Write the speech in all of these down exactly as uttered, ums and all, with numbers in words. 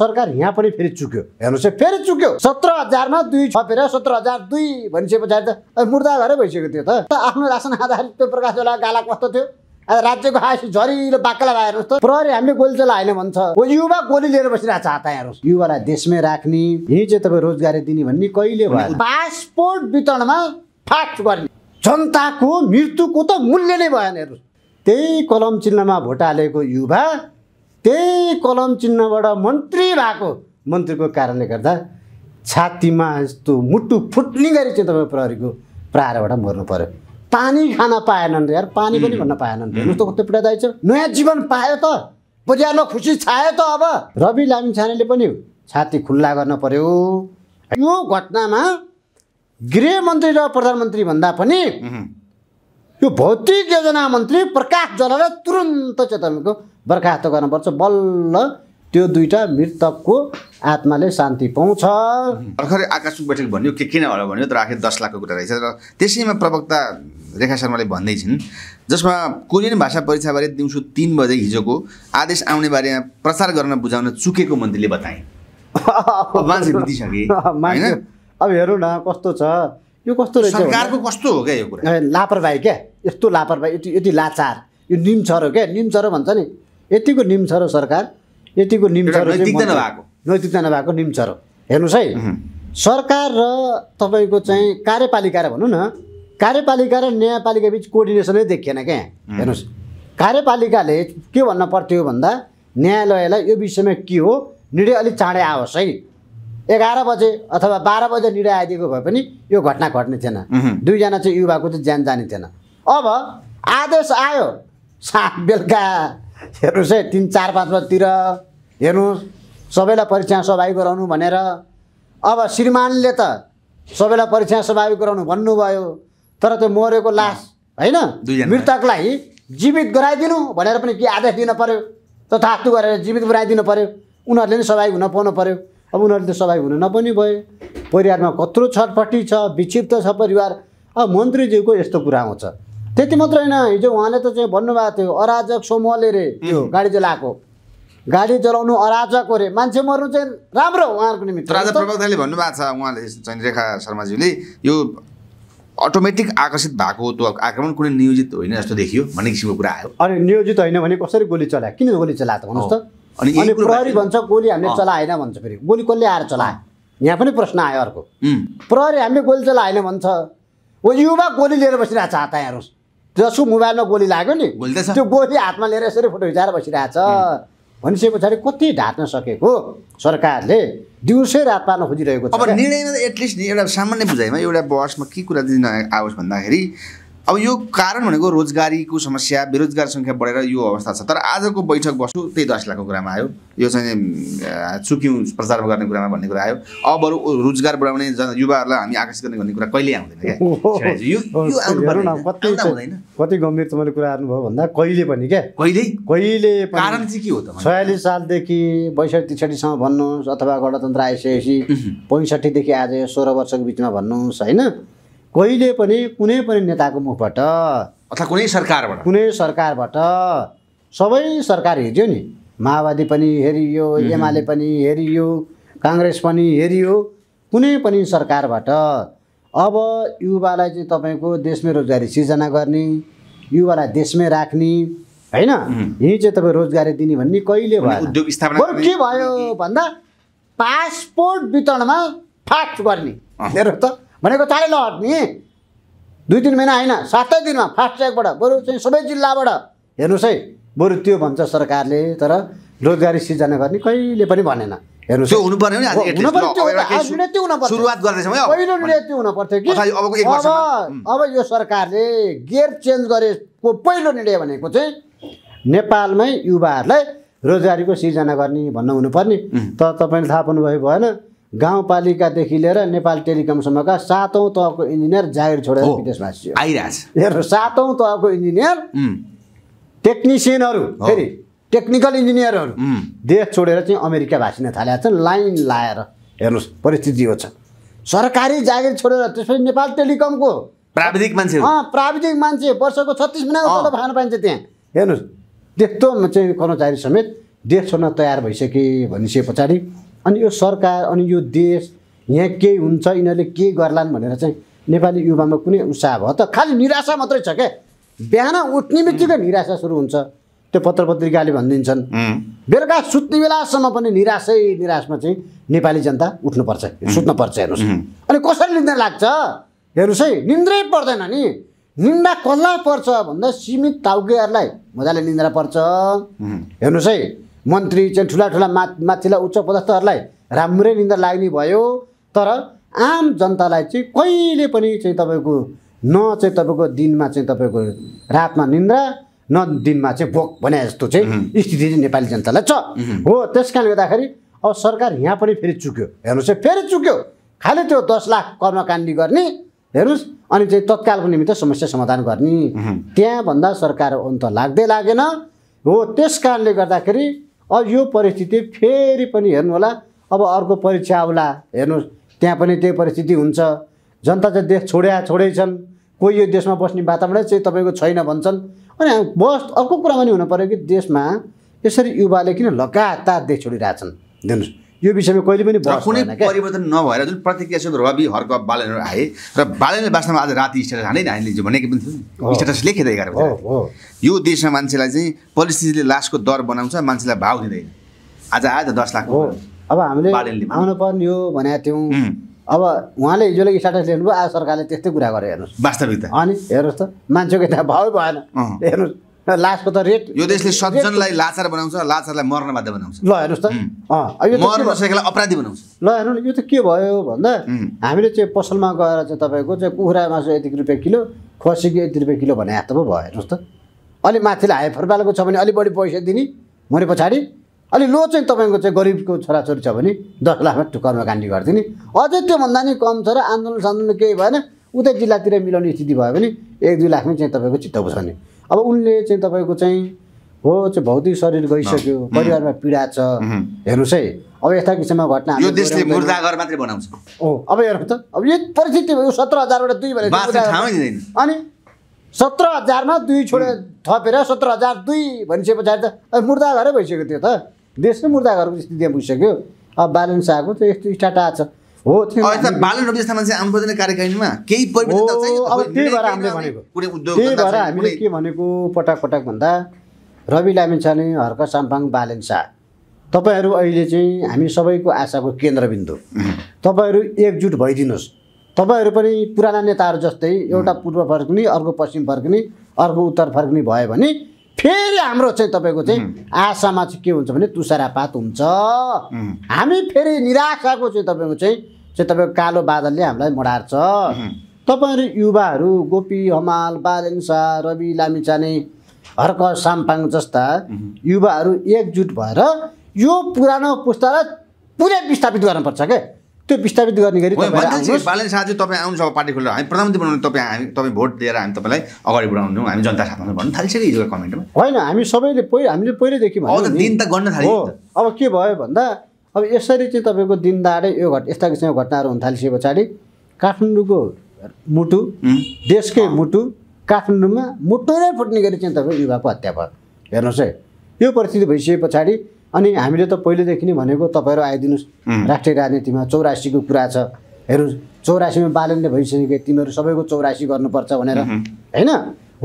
सरकार यहाँ पनि फेरि चुक्यो, हेर्नुस् फेरि चुक्यो। सत्र हजार मा दुई छपेर सत्र हजार दुई भनिसकेपछि त मुर्दा घर भइसक्यो। त्यो त आफ्नो रासन आधारित त्यो प्रकाश होला गाला कस्तो थियो। आज राज्यको आएस झरिलो बाकला भएर त प्रहरी हामीले गोली चला हैन भन्छ। ओ युवा गोली लिएर बसिरहेछ हात हेर्नुस्। युवालाई देशमै राख्ने, यही चाहिँ तपाई रोजगारी दिने भन्ने कहिले भयो? पासपोर्ट वितरणमा फास्ट गर्ने जनताको मृत्युको त मूल्य नै भएन हेर्नुस्। त्यही कलम चिन्हमा भोट हालेको युवा त्यही कलम चिन्हबाट मन्त्री भएको, मन्त्रीको कारणले गर्दा छातीमा यस्तो मुटु फुट्ने गरी चाहिँ तपाईँ प्रहरीको प्रहारबाट मर्नु पर्यो। पानी खान पाएनन् यार, पानी पनि भन्न पाएनन्। हेर्नुहोस् कति पीडादायी छ। नयाँ जीवन पायो त, बजारमा खुसी छायो त। अब रवि लामिछानेले पनि छाती खुल्ला गर्न पर्यो। यो घटनामा गृहमन्त्री र प्रधानमन्त्री भन्दा पनि यो भौतिक योजना मन्त्री प्रकाश जलाले तुरुन्त चेतनको बर्खास्त गर्नुपर्छ। बल्ल त्यो दुईटा मृतकको आत्माले शान्ति पाउँछ। भर्खरै आकस्मिक बैठक भन्यो के किन होला भन्यो, तर आखिर दस लाखको कुरा रहेछ। र त्यसैमा प्रवक्ता रेखा शर्माले भन्दै छिन्, जसमा कोरियन भाषा परीक्षाबारे दिउँसो तीन बजे हिजोको आदेश आउने बारेमा प्रचार गर्न बुझाउन चुकेको मन्त्रीले बताए। मान्छे बितिसके हैन। अब हेरौँ न कस्तो छ यो, कस्तो रहेछ सरकारको, कस्तो हो क्या यो कुरा। लापरवाही क्या, यस्तो लापरवाही, यति लाचार, यो निम्छरो क्या, निम्छरो भन्छ नि, यतिको निम्छरो सरकार, यतिको निम्छरो नैतिकता नभएको, नैतिकता नभएको निम्छरो। हेर्नुस् है, सरकार र तपाईको चाहिँ कार्यपालिका र भनौँ न, कार्यपालिका र न्यायपालिका बीच कोर्डिनेसनै देखिएन क्या। हेर्नुस्, कार्यपालिकाले के भन्न पर्थ्यो भन्दा न्यायालयलाई यो विषयमा के हो निर्णय अलिक चाँडै आओस् है, एघार बजे अथवा बाह्र बजे निर्णय आइदिएको भए पनि यो घटना घट्ने थिएन। दुईजना चाहिँ युवाको चाहिँ ज्यान जाने थिएन। अब आदेश आयो सात बेलुका, हेर्नुहोस् है तिन चार पाँच बजीतिर, हेर्नुहोस् सबैलाई परीक्षा सहभागी गराउनु भनेर। अब श्रीमानले त सबैलाई परीक्षा सहभागी गराउनु भन्नुभयो, तर त्यो मरेको लास होइन मृतकलाई जीवित गराइदिनु भनेर पनि के आदेश दिन पर्यो? तथास्तु गरेर जीवित गराइदिनु पर्यो, उनीहरूले नि सहभागी हुन पाउनु पर्यो। अब उनीहरूले त सहभागी हुन नपनि भयो। परिवारमा कत्रो छटपटी छ, विक्षिप्त छ परिवार। अब मन्त्रीज्यूको यस्तो कुरा आउँछ। त्यति मात्र होइन, हिजो उहाँले त चाहिँ भन्नुभएको थियो अराजक समूहले रे त्यो गाडी चलाएको, गाडी चलाउनु अराजक हो रे, मान्छे मर्नु चाहिँ राम्रो उहाँहरूको निमित्त। राजा प्रवक्ताले भन्नुभएको छ, उहाँले चाहिँ रेखा शर्माज्यूले यो अटोमेटिक आकर्षित भएको त्यो आक्रमण कुनै नियोजित होइन जस्तो देखियो भन्ने किसिमको कुरा आयो। अनि नियोजित होइन भने कसरी गोली चलायो? किन गोली चला त भन्नुहोस् त? अनि प्रहरी भन्छ गोली हामीले चलाएन भन्छ, फेरि गोली कसले आएर चलायो? यहाँ पनि प्रश्न आयो अर्को। प्रहरी हामीले गोली चलाएन भन्छ। ओ युवा गोली लिएर बसिरहेछ हात हेर्नुहोस्। जसको मोबाइलमा गोली लाग्यो नि त्यो गोली हातमा लिएर यसरी फोटो खिचाएर बसिरहेछ। भनिसके पछाडि कति ढाट्न सकेको सरकारले दिउँसै रात पार्न खोजिरहेको छ। अब निर्णयमा एटलिस्ट एउटा सामान्य बुझाइमा एउटा बहसमा के कुरा दिन आओस् भन्दाखेरि अब यो कारण भनेको रोजगारीको समस्या, बेरोजगार सङ्ख्या बढेर यो अवस्था छ। तर आजको बैठक बस्यो त्यही दस लाखको कुरामा आयो। यो चाहिँ चुक्यौँ प्रचार गर्ने कुरामा भन्ने कुरा आयो। अब बरु रोजगार बढाउने, युवाहरूलाई हामी आकर्षित गर्ने भन्ने कुरा कहिले आउँदैन क्या? कति गम्भीर तपाईँले कुरा आउनुभयो भन्दा कहिले पनि क्या, कहिले कहिले कारण चाहिँ के हो त? छयालिस सालदेखि बैसठी त्रिसठीसम्म भन्नुहोस्, अथवा गणतन्त्र आइसकेपछि पैँसठीदेखि आज सोह्र वर्षको बिचमा भन्नुहोस्, होइन कहिले पनि कुनै पनि नेताको मुखबाट अथवा कुनै सरकारबाट, कुनै सरकारबाट सबै सरकार हेर्यो नि, माओवादी पनि हेरियो, एमाले पनि हेरियो, काङ्ग्रेस पनि हेरियो, कुनै पनि सरकारबाट अब युवालाई चाहिँ तपाईँको देशमै रोजगारी सिर्जना गर्ने, युवालाई देशमै राख्ने होइन, यही चाहिँ तपाईँ रोजगारी दिने भन्ने कहिले भयो? उद्योग स्थापना के भयो भन्दा पासपोर्ट वितरणमा फास्ट गर्ने हेर्नु त भनेको चाँडै लट्ने, दुई तिन महिना होइन सातै दिनमा फास्ट्यागबाट बरु चाहिँ सबै जिल्लाबाट। हेर्नुहोस् है, बरु त्यो भन्छ सरकारले, तर रोजगारी सिर्जना गर्ने कहिले पनि भनेन। हेर्नुहोस् अब यो सरकारले गियर चेन्ज गरेको पहिलो निर्णय भनेको चाहिँ नेपालमै युवाहरूलाई रोजगारीको सिर्जना गर्ने भन्न हुनुपर्ने। त तपाईँले थाहा पाउनुभयो भएन, गाउँपालिकादेखि लिएर नेपाल टेलिकमसम्मका सातौँ तहको इन्जिनियर जागिर छोडेर विदेश भाषियो आइरहेछ। हेर्नुहोस्, सातौँ तहको इन्जिनियर टेक्निसियनहरू, फेरि टेक्निकल इन्जिनियरहरू देश छोडेर चाहिँ अमेरिका भाषिन थालेका छन् लाइन लाएर। हेर्नुहोस् परिस्थिति यो छ, सरकारी जागिर छोडेर त्यसपछि नेपाल टेलिकमको प्राविधिक मान्छे, प्राविधिक मान्छे वर्षको छत्तिस महिनाको तलब खान पाइन्छ त्यहाँ। हेर्नुहोस्, त्यस्तो चाहिँ कर्मचारी समेत देश हुन तयार भइसके भनिसके पछाडी अनि यो सरकार अनि यो देश यहाँ के हुन्छ यिनीहरुले के गर्लान् भनेर चाहिँ नेपाली युवामा कुनै उत्साह भयो त खाली निराशा मात्रै छ के बिहान उठ्ने बित्तिकै निराशा सुरु हुन्छ त्यो पत्रपत्रिकाले भन्दिन्छन् बेलुका सुत्ने बेलासम्म पनि निराशै निराशमा चाहिँ नेपाली जनता उठ्नु पर्छ सुत्न पर्छ हेर्नुस् अनि कसरी निद्रा लाग्छ हेर्नुस् है निद्रै पर्दैन नि निद्रा कसलाई पर्छ भन्दा सीमित टाउकेहरुलाई मजाले निद्रा पर्छ हेर्नुस् है मन्त्री चाहिँ ठुला ठुला माथिल्ला उच्च पदस्थहरूलाई राम्रै निद्रा लाग्ने भयो तर आम जनतालाई चाहिँ कहिले पनि चाहिँ तपाईको न चाहिँ तपाईको दिनमा चाहिँ तपाईको रातमा निद्रा न दिनमा चाहिँ भोक भने जस्तो चाहिँ स्थिति चाहिँ नेपाली जनतालाई छ हो त्यसकारणले गर्दाखेरि अब सरकार यहाँ पनि फेरि चुक्यो हेर्नुस् है फेरि चुक्यो खाली त्यो दस लाख कर्मकाण्ड गर्ने हेर्नुस् अनि चाहिँ तत्कालको निमित्त समस्या समाधान गर्ने त्यहाँ भन्दा सरकार अन्त लाग्दै लागेन हो त्यसकारणले गर्दाखेरि अब यो परिस्थिति फेरि पनि हेर्नु होला अब अर्को परीक्षा आउला हेर्नुस् त्यहाँ पनि त्यही परिस्थिति हुन्छ जनता चाहिँ देश छोड्या छोडेछन् कोही यो देशमा बस्ने वातावरण चाहिँ तपाईको छैन भन्छन् अनि बस अर्को कुरा पनि हुन पर्यो कि देशमा यसरी युवाले किन लगातार देश छोडिराछन् हेर्नुस् यो विषयमा कहिले पनि बस कुनै परिवर्तन नभएर जुन प्रतिक्रियाशील रवि हर्क बालेनहरू आए र बालेनले वास्तवमा आज राति स्टेटस हालै हामीले हिजो भनेको पनि थियो स्टेटस लेखेदै गरेको हो यो देशमा मान्छेलाई चाहिँ परिस्थितिले लासको दर बनाउँछ मान्छेलाई भाव दिँदैन आज आयो त दस लाख अब हामीले आउनु पर्ने हो भनेको थियौँ अब उहाँले हिजोले स्ट्याटस लेख्नुभयो आज सरकारले त्यस्तै कुरा गरे हेर्नुहोस् वास्तविकता अनि हेर्नुहोस् त मान्छेको यता भावै भएन हेर्नुहोस् लास्टको त रेट यो देशले सज्जनलाई लाचार बनाउँछ लाचारलाई मर्न बाध्य बनाउँछ ल हेर्नुहोस् त यो मर्न नसकेलाई अपराधी बनाउँछ ल हेर्नु यो त के भयो भन्दा हामीले चाहिँ पसलमा गएर चाहिँ तपाईँको चाहिँ कुखुरा मासु यति रुपियाँ किलो खसीको यति रुपियाँ किलो भने त पो भयो हेर्नुहोस् त अलि माथिलाई हाई फरपालको छ भने अलि बढी पैसा दिने मरे पछाडि अलि लो चाहिँ तपाईँको चाहिँ गरिबको छोराछोरी छ भने दस लाखमा कर्मकाण्ड गरिदिने अझै त्योभन्दा नि कम छ र आन्दोलन सान्दोलन केही भएन उतै जिल्लातिर मिलाउने स्थिति भयो भने एक दुई लाखमै चाहिँ तपाईँको चित्त बुझ्ने अब उनले चाहिँ तपाईँको चाहिँ हो चाहिँ भौतिक शरीर गइसक्यो परिवारमा पीडा छ हेर्नुस् है अब यस्ता किसिमका घटना यो देशले मुर्दाघर मात्रै बनाउँछ ओ अब हेर्नु त अब यो परिस्थिति यो सत्र हजारबाट दुई भनेर अनि सत्र हजारमा दुई छोडेर थपेर सत्र हजार दुई भनिसके पछाडि त मुर्दाघरै भइसक्यो त्यो त देशको मुर्दाघरको स्थितिमा पुगिसक्यो अब बालन शाहको चाहिँ यस्तो स्टाटा छ हो बालन रवि जस्ता मान्छे आउनु पर्दैन कार्यकारिणीमा केही परिवर्तन चाहिँ अब त्यही भएर हामीले भनेको कुनै उद्योग त्यही भएर हामीले के भनेको पटक पटक भन्दा रवि लामिछाने हर्क साम्पाङ बालन शाह तपाईँहरू अहिले चाहिँ हामी सबैको आशाको केन्द्रबिन्दु तपाईँहरू एकजुट भइदिनुहोस् तपाईहरू पनि पुराना नेताहरू जस्तै एउटा पूर्व फर्किने अर्को पश्चिम फर्किने अर्को उत्तर फर्किने भयो भने फेरि हाम्रो चाहिँ तपाईको चाहिँ आशामा चाहिँ के हुन्छ भने तुषारापात हुन्छ हामी फेरि निराशाको चाहिँ तपाईको चाहिँ चाहिँ तपाईको कालो बादलले हामीलाई मडार्छ तपाईहरु युवाहरू गोपी हमाल बालेन शाह रवि लामिछाने हर्क साम्पाङ जस्ता युवाहरू एकजुट भएर यो पुरानो पुस्तालाई पुरै विस्थापित गर्नुपर्छ के त्यो विस्थापित गर्ने गरी बालेन शाह चाहिँ तपाईँ आउनु पार्टी खोलेर हामी प्रधानमन्त्री बनाउनु तपाईँ हामी तपाईँ भोट दिएर हामी तपाईँलाई अगाडि बढाउनु हामी जनता साथमा भन्नु थालिसक्यो हिजोको कमेन्टमा होइन हामी सबैले पहिले हामीले पहिलेदेखि दिन त गर्न थाल्यो अब के भयो भन्दा अब यसरी चाहिँ तपाईँको दिन दाडै यो घट यस्ता किसिमको घटनाहरू हुन थालिसके पछाडि काठमाडौँको मुटु देशकै मुटु काठमाडौँमा मुटु नै फुट्ने गरी चाहिँ तपाईँको युवाको हत्या भयो हेर्नुहोस् है यो परिस्थिति भइसके पछाडि अनि हामीले त पहिलेदेखि नै भनेको तपाईहरु आइदिनुस् राष्ट्रिय राजनीतिमा चौरासी को कुरा छ हेर्नुस् चौरासी में बालनले भइसक्यो तिमीहरु सबैको चौरासी गर्नुपर्छ भनेर हैन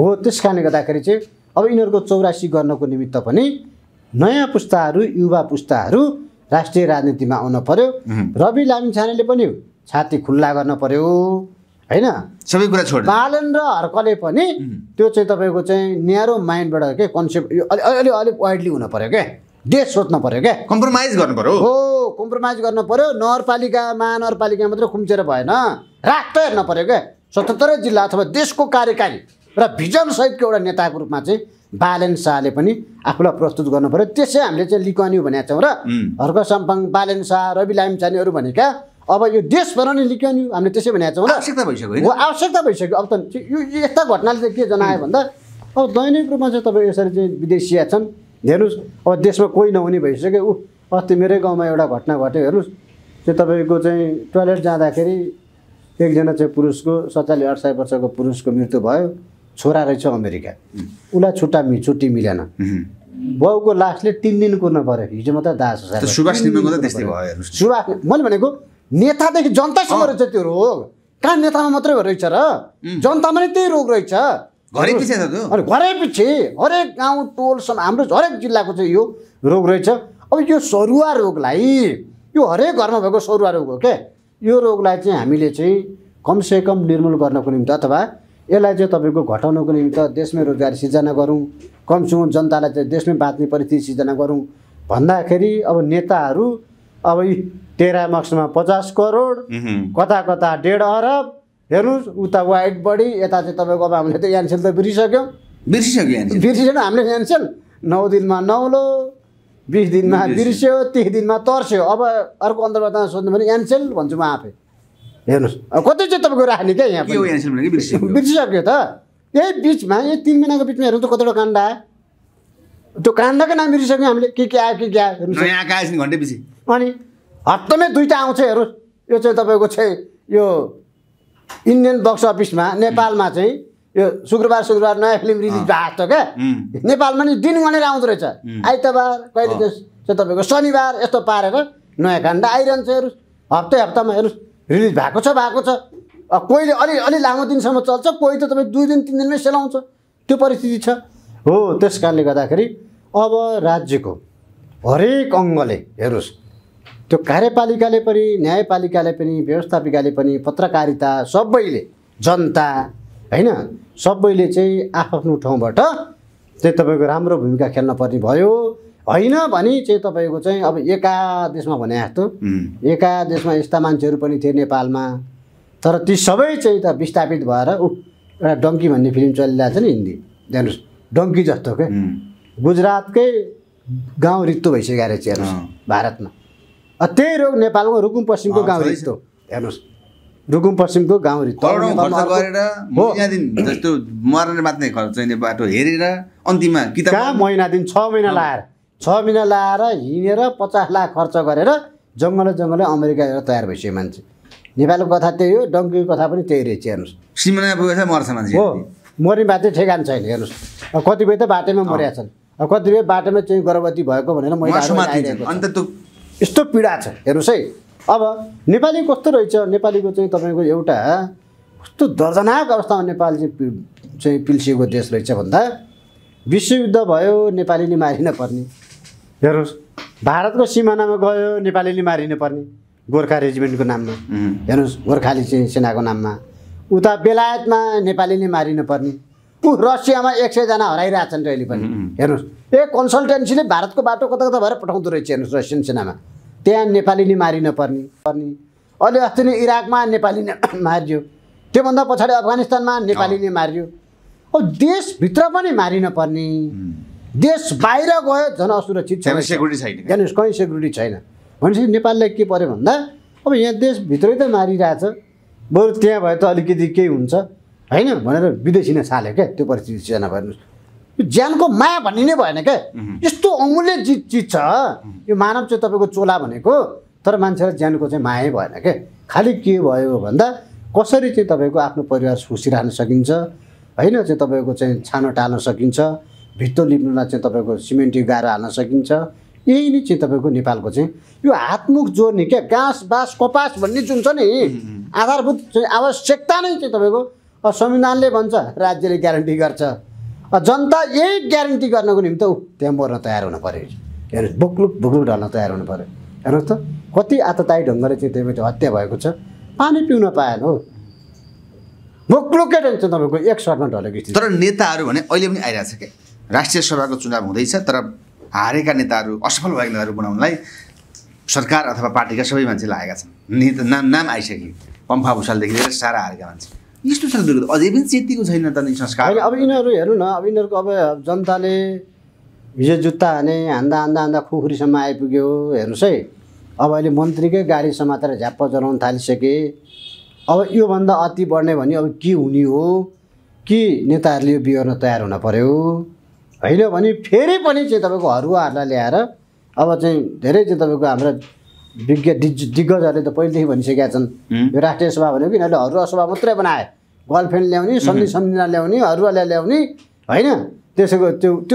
हो त्यसकारणले गर्दाखेरि चाहिँ अब यिनीहरुको चौरासी गर्नको निमित्त पनि नयाँ पुस्ताहरु युवा पुस्ताहरु राष्ट्रिय राजनीतिमा आउन पर्यो रवि लामिछानेले पनि छाती खुल्ला गर्न पर्यो हैन सबै कुरा छोड्नु बालन र हर्कले पनि त्यो चाहिँ तपाईको चाहिँ न्यारो माइन्डबाट के कन्सेप्ट यो अलि अलि वाइडली हुन पर्यो के देश सोध्न पर्यो क्या कम्प्रोमाइज गर्नु पर्यो हो कम्प्रोमाइज गर्नु पर्यो नगरपालिका महानगरपालिका मात्र खुम्चेर भएन राष्ट्र हेर्न पर्यो क्या सतहत्तरै जिल्ला अथवा देशको कार्यकारी र भिजन सहितको एउटा नेताको रूपमा चाहिँ बालेन शाहले पनि आफूलाई प्रस्तुत गर्नु पर्यो त्यसै हामीले चाहिँ लिकन्यु भनेका छौँ र हर्क साम्पाङ बालेन शाह रवि लामिछानेहरू भनेका अब यो देश बनाउने लिकन्यु हामीले त्यसै भनेका छौँ र आवश्यकता भइसक्यो हो आवश्यकता भइसक्यो अब त यो यस्ता घटनाले चाहिँ के जनायो भन्दा अब दैनिक रूपमा चाहिँ तपाईँ यसरी चाहिँ विदेशीया छन् हेर्नुस् अब देशमा कोही नहुने भइसक्यो ऊ अस्ति मेरै गाउँमा एउटा घटना घट्यो हेर्नुहोस् त्यो तपाईँको चाहिँ टोयलेट जाँदाखेरि एकजना चाहिँ पुरुषको सत्तालिस अडसठी वर्षको पुरुषको मृत्यु भयो छोरा रहेछ अमेरिका उसलाई छुट्टा छुट्टी मिलेन बाउको लासले तीन दिन कुर्न पर्यो हिजो मात्र दास सुभाष निम्बुको त त्यस्तै भयो हेर्नुस् सुभाष मैले भनेको नेतादेखि जनतासम्म रहेछ त्यो रोग कहाँ नेतामा मात्रै रहेछ र जनतामा नै त्यही रोग रहेछ घरै पछि छ त्यो अनि घरै पछि हरेक गाउँ टोल सम्म हाम्रो हरेक जिल्लाको चाहिँ यो रोग रहेछ अब यो सरुवा रोगलाई यो हरेक घरमा भएको सरुवा रोग हो के यो रोगलाई चाहिँ हामीले चाहिँ कमसेकम निर्मूल गर्नको निम्ति अथवा यसलाई चाहिँ तपाईको घटाउनको निम्ति देशमै रोजगारी सिर्जना गरौँ कमसेकम जनतालाई चाहिँ देशमै बाँच्ने परिस्थिति सिर्जना गरौँ भन्दाखेरि अब नेताहरू अब यी तेह्र मक्समा पचास करोड कता कता डेढ अरब हेर्नुस् उता वाइट बडी यता चाहिँ तपाईको अब हामीले त एनसेल त बिर्सिसक्यौं बिर्सिसक्यो एनसेल बिर्सिसक्यौं हामीले एनसेल नौ दिनमा नौलो बीस दिनमा बिर्स्यो तीस दिनमा तर्स्यो अब अर्को अन्तर्वार्तामा सोध्नु भने एनसेल भन्छु म आफै हेर्नुस् कतै चाहिँ तपाईको राख्ने के यहाँ पनि एनसेल भनेको बिर्सिसक्यो बिर्सिसक्यो त यही बिचमा यो तीन महिनाको बिचमा हेर्नु त कतिवटा काण्ड आयो त्यो काण्डको नाम बिर्सिसक्यो हामीले के के आयो के के आयो नयाँ आएछ नि घन्टेपछि अनि हप्तामै दुईटा आउँछ हेर्नुस् यो चाहिँ तपाईको चाहिँ यो इन्डियन बक्स अफिसमा नेपालमा चाहिँ यो शुक्रबार शुक्रबार नयाँ फिल्म रिलिज भएको छ क्या नेपालमा नि दिन गनेर आउँदो रहेछ आइतबार कहिले चाहिँ तपाईँको शनिबार यस्तो पारेर नयाँ काण्ड आइरहन्छ हेर्नुहोस् हप्तै हप्तामा हेर्नुहोस् रिलिज भएको छ भएको छ कोहीले अलि अलि लामो दिनसम्म चल्छ कोही त तपाईँ दुई दिन तिन दिनमै सेलाउँछ त्यो परिस्थिति छ हो त्यस कारणले गर्दाखेरि अब राज्यको हरेक अङ्गले हेर्नुहोस् त्यो कार्यपालिकाले पनि न्यायपालिकाले पनि व्यवस्थापिकाले पनि पत्रकारिता सबैले जनता हैन सबैले चाहिँ आफ्नो ठाउँबाट चाहिँ तपाईको राम्रो भूमिका खेल्न पर्ने भयो हैन भने चाहिँ तपाईको चाहिँ अब एकादेशमा भने जस्तो एकादेशमा यस्ता मान्छेहरू पनि थिए नेपालमा तर ती सबै चाहिँ त विस्थापित भएर उ एउटा डङ्की भन्ने फिल्म चलिरहेछ नि हिन्दी हेर्नुस् डङ्की जस्तो के गुजरातकै गाउँ रित्तो भइसकेको रहेछ हेर्नुस् भारतमा त्यही रोग नेपालको रुकुम पश्चिमको गाउँ रित्तो हेर्नुहोस् रुकुम पश्चिमको गाउँ रित्तो खर्च गरेर महिना दिन जस्तो मर्ने मात्रै खर्च चाहिने बाटो हेरेर अन्तिममा किताब कहाँ महिना दिन छ महिना लाएर छ महिना लाएर हिँडेर पचास लाख खर्च गरेर जङ्गल जङ्गल अमेरिका हेरेर तयार भइसक्यो मान्छे नेपालको कथा त्यही हो डङ्कीको कथा पनि त्यही रहेछ हेर्नुहोस् सिमाना पुगेछ मर्छ मान्छे हो मर्ने बाटो ठेगान छैन हेर्नुहोस् कतिपय त बाटोमा मरेका छन् कतिपय बाटोमा चाहिँ गर्भवती भएको भनेर महिला यस्तो पीडा छ हेर्नुस् है अब नेपाली कस्तो रहेछ नेपालीको चाहिँ तपाईको एउटा कस्तो दर्जनाक अवस्थामा नेपाल चाहिँ चाहिँ पिल्सिएको देश रहेछ भन्दा विश्वयुद्ध भयो नेपालीले मारिन पर्ने हेर्नुस् भारतको सिमानामा गयो नेपालीले मारिन पर्ने गोर्खा रेजिमेन्टको नाममा हेर्नुस् गोर्खाली चाहिँ सेनाको नाममा उता बेलायतमा नेपालीले मारिन पर्ने ऊ रसियामा एक सयजना हराइरहेछन् अहिले पनि हेर्नुहोस् ए कन्सल्टेन्सीले भारतको बाटो कता कता भएर पठाउँदो रहेछ हेर्नुहोस् रसियन सेनामा त्यहाँ नेपालीले मारिन पर्ने पर्ने अहिले अस्ति नै इराकमा नेपालीले मारियो त्योभन्दा पछाडि अफगानिस्तानमा नेपालीले मारियो अब देशभित्र पनि मारिन पर्ने देश बाहिर गयो झन् असुरक्षित छैन हेर्नुहोस् कहीँ सेक्युरिटी छैन भनेपछि नेपाललाई के पर्यो भन्दा अब यहाँ देशभित्रै त मारिरहेछ बरु त्यहाँ भए त अलिकति केही हुन्छ हैन भनेर विदेशी नै छाल्यो क्या त्यो परिस्थिति सिर्जना गर्नुहोस् यो ज्यानको माया भन्ने नै भएन क्या यस्तो अमूल्य चिज चिज छ यो मानव चाहिँ तपाईँको चोला भनेको तर मान्छेलाई ज्यानको चाहिँ माया भएन क्या खालि के भयो भन्दा कसरी चाहिँ तपाईँको आफ्नो परिवार सुसिराउन सकिन्छ हैन चाहिँ तपाईँको चाहिँ छानो टाल्न सकिन्छ भित्तो लिप्नुलाई चाहिँ तपाईँको सिमेन्टी गाह्रो हाल्न सकिन्छ यही नै चाहिँ तपाईँको नेपालको चाहिँ यो हातमुख जोड्ने क्या घाँस बाँस कपास भन्ने जुन छ नि आधारभूत चाहिँ आवश्यकता नै चाहिँ तपाईँको अब संविधानले भन्छ राज्यले ग्यारेन्टी गर्छ जनता यही ग्यारेन्टी गर्नको निम्ति ऊ त्यहाँ मर्न तयार हुनु पर्यो हेर्नुहोस् बुक्लुक बुक्लुक ढल्न तयार हुनु पर्यो हेर्नुहोस् त कति आततायी ढङ्गले चाहिँ त्यहाँबाट हत्या भएको छ पानी पिउन पाएन हो बुक्लुकै टेन्सन तपाईँको एक सर्टमा ढलेको स्थिति तर नेताहरू भने अहिले पनि आइरहेछ क्या राष्ट्रिय सभाको चुनाव हुँदैछ तर हारेका नेताहरू असफल भएका नेताहरू बनाउनलाई सरकार अथवा पार्टीका सबै मान्छे लागेका छन् नेता नाम नाम आइसक्यो पम्फा भुषालदेखि लिएर सारा हारेका मान्छे यस्तो छ अझै पनि चेतीको छैन त नि संस्कार अब यिनीहरू हेर्नु न अब यिनीहरूको अब जनताले हिजो जुत्ता हाने हान्दा हान्दा हान्दा खुखुरीसम्म आइपुग्यो हेर्नुहोस् है अब अहिले मन्त्रीकै गाडी समातेर झ्याप्प जलाउन थालिसके अब योभन्दा अति बढ्ने भने अब के हुने हो कि नेताहरूले यो बिहोर्न तयार हुन पर्यो होइन भने फेरि पनि चाहिँ तपाईँको हरुवाहरूलाई ल्याएर अब चाहिँ धेरै चाहिँ तपाईँको हाम्रो विज्ञ दिग्ज दिग्गजहरूले त पहिलेदेखि भनिसकेका छन् यो राष्ट्रिय सभा भनेको यिनीहरूले हरुवा सभा मात्रै बनाए गर्लफ्रेन्ड ल्याउने सन्धि सम्झना ल्याउने हरुवालाई ल्याउने होइन त्यसको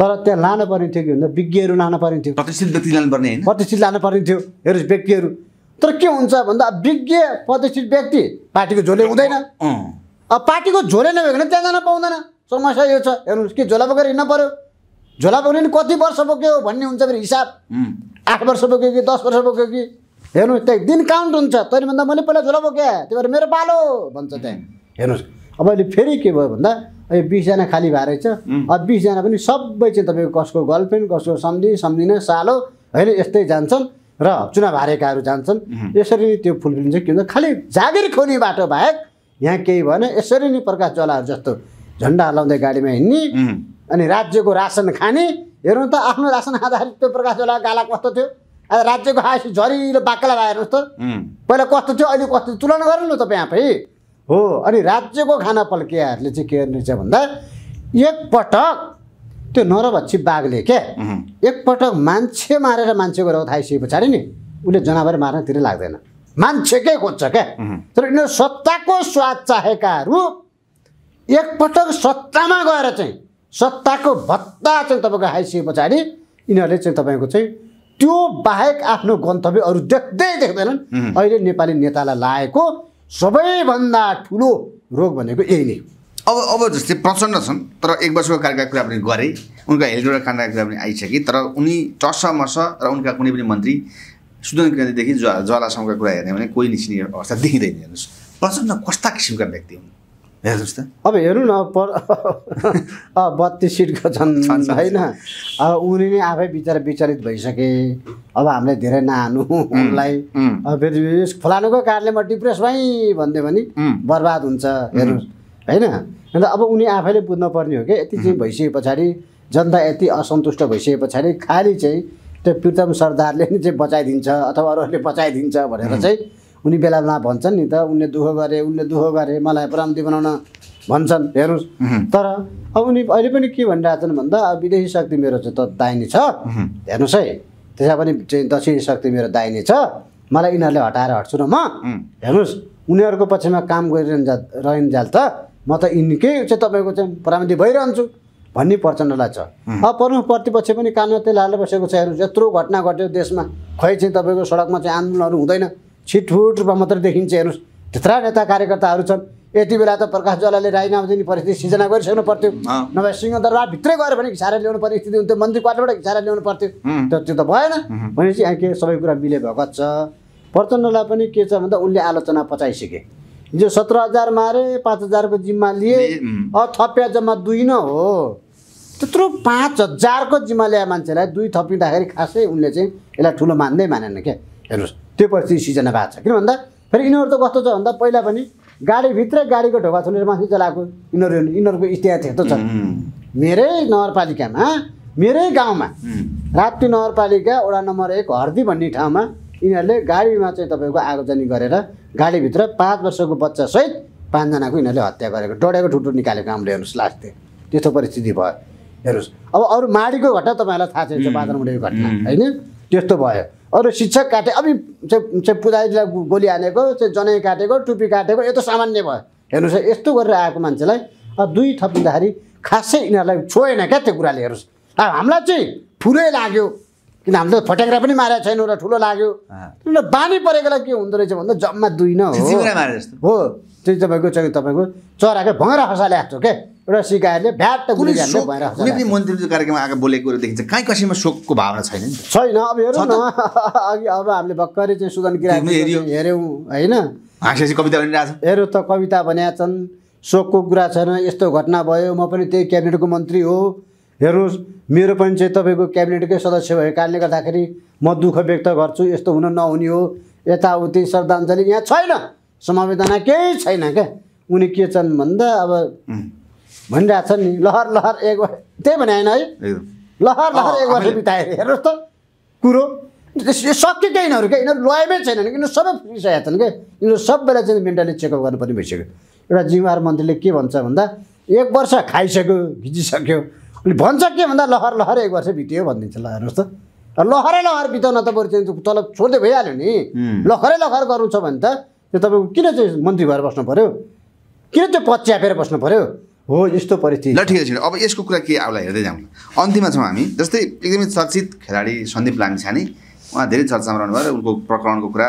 तर त्यहाँ लान पर्ने थियो कि भन्दा विज्ञहरू लान पर्ने थियो प्रतिशील व्यक्ति लान पर्ने हैन प्रतिशील लान पर्ने थियो हेर्नुस् व्यक्तिहरू तर के हुन्छ भन्दा विज्ञ प्रतिशील व्यक्ति पार्टीको झोले हुँदैन अब पार्टीको झोले नभए भने त्यहाँ जान पाउँदैन समस्या यो छ हेर्नुस् कि झोला बगेर हिँड्न पर्यो झोला बग्ने नि कति वर्ष बग्यो भन्ने हुन्छ फेरि हिसाब आठ वर्ष बग्यो कि दस वर्ष बग्यो कि हेर्नुस् त्यही दिन काउन्ट हुन्छ तैले भन्दा मैले पहिला झोला बगे त्यो भएर मेरो पालो भन्छ त्यहाँ हेर्नुस् अब अहिले फेरि के भयो भन्दा ए बीस जना खाली भएर छ अब बीस जना पनि सबै चाहिँ तपाईको कसको गर्लफ्रेन्ड कसको सम्धि सम्धिन सालो हैन यस्तै जान्छन् र चुनाव हारेकाहरू जान्छन् यसरी नै त्यो फुलफिल हुन्छ किन खाली जागिर खोनी बाटो बाहेक यहाँ केही भएन यसरी नै प्रकाश जलाहरू जस्तो झण्डा हल्लाउँदै गाडीमा हिँड्ने अनि राज्यको राशन खाने हेर्नु त आफ्नो राशन आधारित त्यो प्रकाश जला गाला कस्तो थियो आज राज्यको आयस झरीले बाकला भएर जस्तो पहिला कस्तो थियो अहिले कस्तो तुलना गर्नु तपाईँ आफै हो अनि राज्यको खाना पल्कियाहरुले चाहिँ के गर्ने छ भन्दा एक पटक त्यो नरभक्षी बाघले के एक पटक मान्छे मारेर मान्छेको रौँ थाइसिएपछि नि उले जनावर मार्नतिर लाग्दैन मान्छेकै खोज्छ के तर यो सत्ताको स्वाद चाहेकाहरु एक पटक सत्तामा गएर चाहिँ सत्ताको भत्ता चाहिँ तपाईको हाइसिएपछि इनीहरुले चाहिँ तपाईको चाहिँ त्यो बाहेक आफ्नो गन्तव्य अरु देख्दै देख्दैनन् अहिले नेपाली नेतालाई लागेको सबैभन्दा ठूलो रोग भनेको यही नै अब अब जस्तै प्रचण्ड छन् तर एक वर्षको कार्यकाल कुरा पनि गरे उनका हेल्डर काण्डका कुरा पनि आइसके तर उनी टसमस र उनका कुनै पनि मन्त्री सुदन क्रान्तिदेखि ज्वालासम्मका कुरा हेर्ने भने कोही निस्किने अवस्था देखिँदैन हेर्नुस् प्रचण्ड कस्ता किसिमका व्यक्ति हुन् हेर्नुस् त अब हेर्नु न बत्तीस सिटका छन् हैन अब उनी नै आफै बिचारा विचलित भइसके अब हामीले धेरै नहानु उनलाई अब फेरि फलानुको कारणले म डिप्रेस भई भन्दै भने बर्बाद हुन्छ हेर्नुस् हैन अनि अब उनी आफैले बुझ्न पर्ने हो के यति चाहिँ भइसकेपछि जनता यति असन्तुष्ट भइसकेपछि खाली चाहिँ त्यो प्रितम सरदारले नि चाहिँ बचाइदिन्छ अथवा अरूले बचाइदिन्छ भनेर चाहिँ उनी बेला बेला भन्छन् नि त उनले दुःख गरे उनले दुःख गरे मलाई प्रधानमन्त्री बनाउन भन्छन् हेर्नुस् तर अब उनी अहिले पनि के भनिरहेका छन् भन्दा विदेशी शक्ति मेरो चाहिँ त दाइनी छ हेर्नुस् है त्यसै पनि चाहिँ दक्षिणी शक्ति मेरो दाइनी छ मलाई यिनीहरुले हटाएर हट्छु र म हेर्नुस् उनीहरुको पछिमा काम गरिरहन रहन जाल त म त यिनकै चाहिँ तपाईको चाहिँ प्रधानमन्त्री भइरहन्छु भन्ने प्रचण्डलाई छ अब पर्नु प्रतिपक्ष पनि कानुन त्यही लाएर बसेको छ हेर्नुस् यत्रो घटना घट्यो देशमा खै चाहिँ तपाईको सडकमा चाहिँ आन्दोलनहरु हुँदैन छिटफुट रूपमा मात्र देखिन्छ हेर्नुस् त्यत्रा नेता कार्यकर्ताहरू छन् यति बेला त प्रकाश जलाले राजीनामा दिने परिस्थिति सिर्जना गरिसक्नु पर्थ्यो नभए सिंहदरबार भित्रै गएर भने घिसारा ल्याउनु पर्ने स्थिति हुन्थ्यो मन्त्री क्वार्टरबाट घिसारा ल्याउनु पर्थ्यो तर त्यो त भएन भनेपछि यहाँ के सबै कुरा मिले भगत छ प्रचण्डलाई पनि के छ भन्दा उनले आलोचना पचाइसके हिजो सत्र हजार मारे पाँच हजारको जिम्मा लिए अब थपिया जम्मा दुई न हो त्यत्रो पाँच हजारको जिम्मा ल्याए मान्छेलाई दुई थपिँदाखेरि खासै उनले चाहिँ यसलाई ठुलो मान्दै मानेन क्या हेर्नुहोस् त्यो परिस्थिति सिर्जना भएको छ किन भन्दा फेरि यिनीहरू त कस्तो छ भन्दा पहिला पनि गाडीभित्र गाडीको ढोका छोडेर माथि चलाएको यिनीहरू यिनीहरूको इतिहास यस्तो छ मेरै नगरपालिकामा मेरै गाउँमा राप्ती नगरपालिका वडा नम्बर एक हर्दी भन्ने ठाउँमा यिनीहरूले गाडीमा चाहिँ तपाईँको आगोजनी गरेर गाडीभित्र पाँच वर्षको बच्चा सहित पाँचजनाको यिनीहरूले हत्या गरेको डढेको ठुटो निकालेको हामीले हेर्नुहोस् लास्टे त्यस्तो परिस्थिति भयो हेर्नुहोस् अब अरू माडीको घटना तपाईँहरूलाई थाहा छैन बादल उडेको घटना होइन त्यस्तो भयो अरू शिक्षक काटे अब चाहिँ पुजारीलाई गोली हानेको चाहिँ जनै काटेको टुपी काटेको यो त सामान्य भयो हेर्नुस् यस्तो गरेर आएको मान्छेलाई अब दुई थपिँदाखेरि खासै यिनीहरूलाई छोएन क्या त्यो कुराले हेर्नुहोस् अब हामीलाई चाहिँ ठुलै लाग्यो किन हामीले त फट्याङ्ग्रा पनि मारेको छैनौँ र ठुलो लाग्यो र बानी परेकोलाई के हुँदो रहेछ भन्दा जम्मा दुई न हो त्यो तपाईँको चाहिँ तपाईँको चराकै भँगेरा खसाले आएको के एउटा सिकायतले भ्याट कुनै मन्त्रीको कार्यक्रममा आएको बोलेको देखिन्छ कहीँ कसैमा शोकको भावना छैन नि छैन अब हेरौँ न अघि अब हामीले भर्खरै चाहिँ सुदन किराँती हेऱ्यौँ होइन हाँसेपछि कविता भनिरहेको छ हेरौँ त कविता भनेका छन् शोकको कुरा छैन यस्तो घटना भयो म पनि त्यही क्याबिनेटको मन्त्री हो हेर्नुहोस् मेरो पनि चाहिँ तपाईँको क्याबिनेटकै सदस्य भएको कारणले गर्दाखेरि म दुःख व्यक्त गर्छु यस्तो हुन नहुने हो यताउति श्रद्धाञ्जली यहाँ छैन समवेदना केही छैन क्या उनी के छन् भन्दा अब भनिरहेको छन् नि लहर लहर एक वर्ष त्यही भने होइन है लहर लहर एक वर्ष बिताएर हेर्नुहोस् त कुरो यो सकेकै यिनीहरू क्या यिनीहरू लयमै छैनन् किन सबै फुटिसकेका छन् क्या यिनीहरू सबैलाई चाहिँ मेन्टली चेकअप गर्नुपर्ने भइसक्यो एउटा जिम्मेवार मन्त्रीले के भन्छ भन्दा एक वर्ष खाइसक्यो भिजिसक्यो अनि भन्छ के भन्दा लहर लहर एक वर्ष बित्यो भन्दिन्छ ल हेर्नुस् त लहरै लहर बिताउन त बरु चाहिँ तलब छोड्दै भइहाल्यो नि लहरै लहर गर्नु छ भने त त्यो तपाईको किन चाहिँ मन्त्री भएर बस्नु पर्यो किन त्यो पद च्यापेर बस्नु पर्यो हो यस्तो परिस्थिति ल ठिकै छ अब यसको कुरा के आउला हेर्दै जाउँ अन्तिममा छौं हामी जस्तै एकदमै चर्चित खेलाडी सन्दीप लामिछाने उहाँ धेरै चर्चामा रहनु भयो उनको प्रकरणको कुरा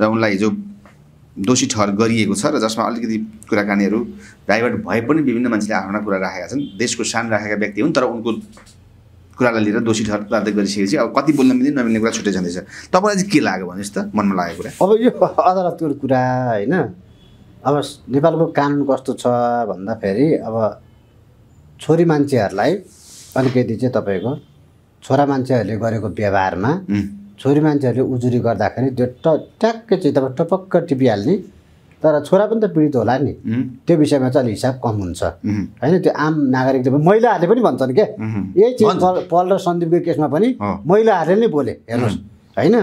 र उनलाई हिजो दोषी ठहर गरिएको छ र जसमा अलिकति कुराकानीहरू डाइभर्ट भए पनि विभिन्न मान्छेले आफ्ना कुरा राखेका छन् देशको शान राखेका व्यक्ति हुन् तर उनको कुरालाई लिएर दोषी ठहर प्राप्त गरिसकेपछि अब कति बोल्न मिल्दैन नमिल्ने कुरा छुट्टै जाँदैछ तपाईलाई चाहिँ के लाग्यो भन्नुहोस् त मनमा लागेको कुरा अब यो अदालतको कुरा हैन अब नेपालको कानुन कस्तो छ भन्दा फेरि अब छोरी मान्छेहरूलाई अलिकति चाहिँ तपाईको छोरा मान्छेहरूले गरेको व्यवहारमा छोरी मान्छेहरूले उजुरी गर्दाखेरि त्यो ट्याक्कै चाहिँ तपाईँ टपक्क टिपिहाल्ने तर छोरा पनि त पीडित होला नि त्यो विषयमा चाहिँ अलि हिसाब कम हुन्छ हैन त्यो आम नागरिकले पनि महिलाहरूले पनि भन्छन् के यही चाहिँ पल र सन्दीपको केसमा पनि महिलाहरूले नै बोले हेर्नुस् हैन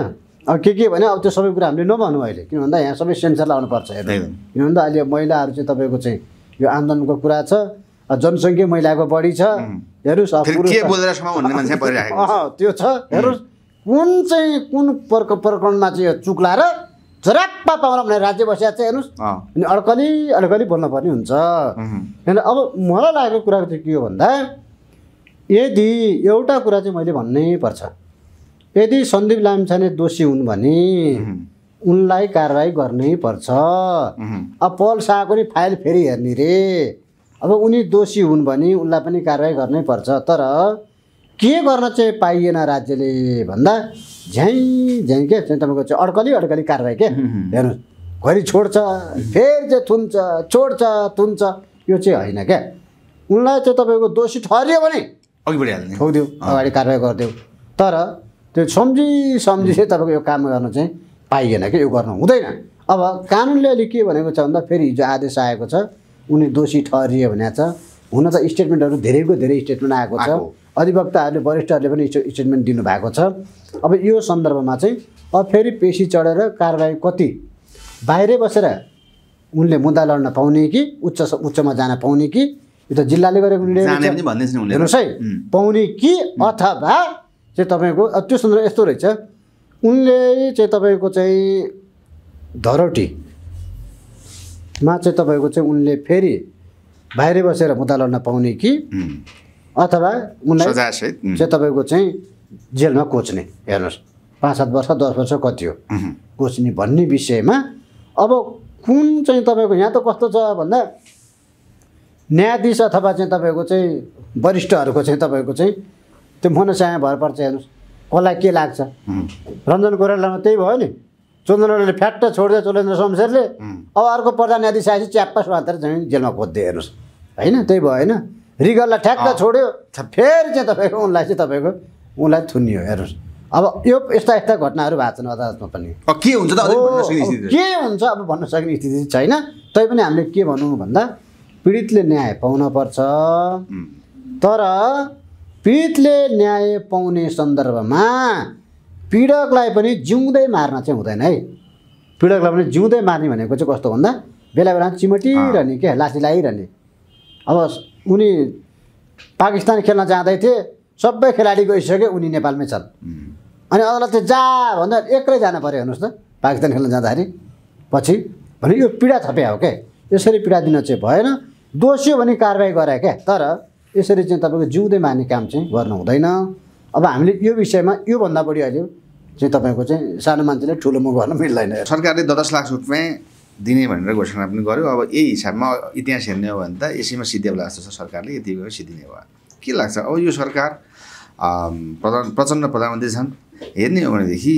अब के के भने अब त्यो सबै कुरा हामीले नभनौँ अहिले किन भन्दा यहाँ सबै सेन्सर लाउनु पर्छ हेर्नु किन भन्दा अहिले महिलाहरू चाहिँ तपाईको चाहिँ यो आन्दोलनको कुरा छ जनसंख्या महिलाको बढी छ हेर्नुस् अब पुरुष के बोलेर सम्म भन्ने मान्छे परिरहेको छ त्यो छ हेर्नुस् कुन चाहिँ कुन प्रक प्रकरणमा चाहिँ चुक लाएर झराप्पा पाउन भने राज्य बसिया चाहिँ हेर्नुस् अनि अड्कली अड्कली बोल्न पर्ने हुन्छ हैन अब मलाई लागेको कुरा चाहिँ के हो भन्दा यदि एउटा कुरा चाहिँ मैले भन्नै पर्छ यदि सन्दीप लामिछाने दोषी हुन् भने उनलाई कारबाही गर्नै पर्छ अब पल शाहको नि फाइल फेरि हेर्ने रे अब उनी दोषी हुन् भने उनलाई पनि कारबाही गर्नै पर्छ तर के गर्न चाहिँ पाइएन राज्यले भन्दा झ्याइ झ्याइ के तपाईँको चाहिँ अड्कली अड्कली कारबाही के हेर्नु घरि छोड्छ फेरि चाहिँ थुन्छ छोड्छ थुन्छ यो चाहिँ होइन क्या उनलाई चाहिँ तपाईँको दोषी ठहरियो भने अघि बढिहाल्ने ठोक्दियो अगाडि कारबाही गरिदेऊ तर त्यो सम्झी सम्झी चाहिँ तपाईँको यो काम गर्न चाहिँ पाइएन कि यो गर्नु हुँदैन अब कानुनले अहिले के भनेको छ भन्दा फेरि हिजो आदेश आएको छ उनी दोषी ठहरियो भने छ हुन त स्टेटमेन्टहरू धेरैको धेरै स्टेटमेन्ट आएको छ अधिवक्ताहरूले वरिष्ठहरूले पनि स्टेटमेन्ट दिनुभएको छ अब यो सन्दर्भमा चाहिँ अब फेरि पेशी चढेर कारबाही कति बाहिरै बसेर उनले मुद्दा लड्न पाउने कि उच्च उच्चमा जान पाउने कि यो त जिल्लाले गरेको निर्णय हेर्नुहोस् है पाउने कि अथवा चाहिँ तपाईँको त्यो सन्दर्भ यस्तो रहेछ उनले चाहिँ तपाईँको चाहिँ धरोटीमा चाहिँ तपाईँको चाहिँ उनले फेरि बाहिरै बसेर मुद्दा लड्न पाउने कि अथवा उनलाई चाहिँ तपाईको चाहिँ जेलमा कोच्ने हेर्नुस् पाँच सात वर्ष दस वर्ष कति हो कोच्ने भन्ने विषयमा अब कुन चाहिँ तपाईको यहाँ त कस्तो छ भन्दा न्यायाधीश अथवा चाहिँ तपाईको चाहिँ वरिष्ठहरुको चाहिँ तपाईको चाहिँ त्यो मनसाय भर पर्छ हेर्नुस् कसलाई के लाग्छ रञ्जन कोइरालामा त्यही भयो नि चन्द्रनले फ्याट्ट छोड्दै चोलेन्द्र शमशेरले अब अर्को प्रधान न्यायाधीश आएपछि च्याप्पा स्वातर चाहिँ जेलमा कोच्दै हेर्नुस् हैन त्यही भयो हैन रिगललाई ठ्याक्क छोड्यो फेरि चाहिँ तपाईको उनलाई चाहिँ तपाईको उनलाई थुन्यो हेर्नुस् अब यो यस्ता यस्ता घटनाहरू भएको छन् अदालतमा पनि के हुन्छ त के हुन्छ अब भन्न सक्ने स्थिति छैन तैपनि हामीले के भनौँ भन्दा पीडितले न्याय पाउन पर्छ तर पीडितले न्याय पाउने सन्दर्भमा पीडकलाई पनि जिउँदै मार्न चाहिँ हुँदैन है पीडकलाई पनि जिउँदै मार्ने भनेको चाहिँ कस्तो भन्दा बेला बेला चिमटिरहने के लाठी लागिरहने अब उनी पाकिस्तान खेल्न जाँदै थिए सबै खेलाडी गइसक्यो उनी नेपालमै छन् अनि अदालतले जा भन्दा एक्लै जान पर्यो हेर्नुस् त पाकिस्तान खेल्न जाँदाखेरि पछि भने यो पीडा थपे हो के यसरी पीडा दिन चाहिँ भएन दोषी हो भने कारबाही गरे क्या तर यसरी चाहिँ तपाईको जिउँदै मार्ने काम चाहिँ गर्नु हुँदैन अब हामीले यो विषयमा यो भन्दा बढी अहिले चाहिँ तपाईको चाहिँ सानो मान्छेले ठुलो मुख गर्न मिल्दैन सरकारले दस लाख रुपैयाँ दिने भनेर घोषणा पनि गर्यो अब यही हिसाबमा इतिहास हेर्ने हो भने त यसैमा सिद्धिएला जस्तो छ सरकारले यति गयो सिद्धिने भयो के लाग्छ अब यो सरकार प्रधान प्रचण्ड प्रधानमन्त्री छन् हेर्ने हो भनेदेखि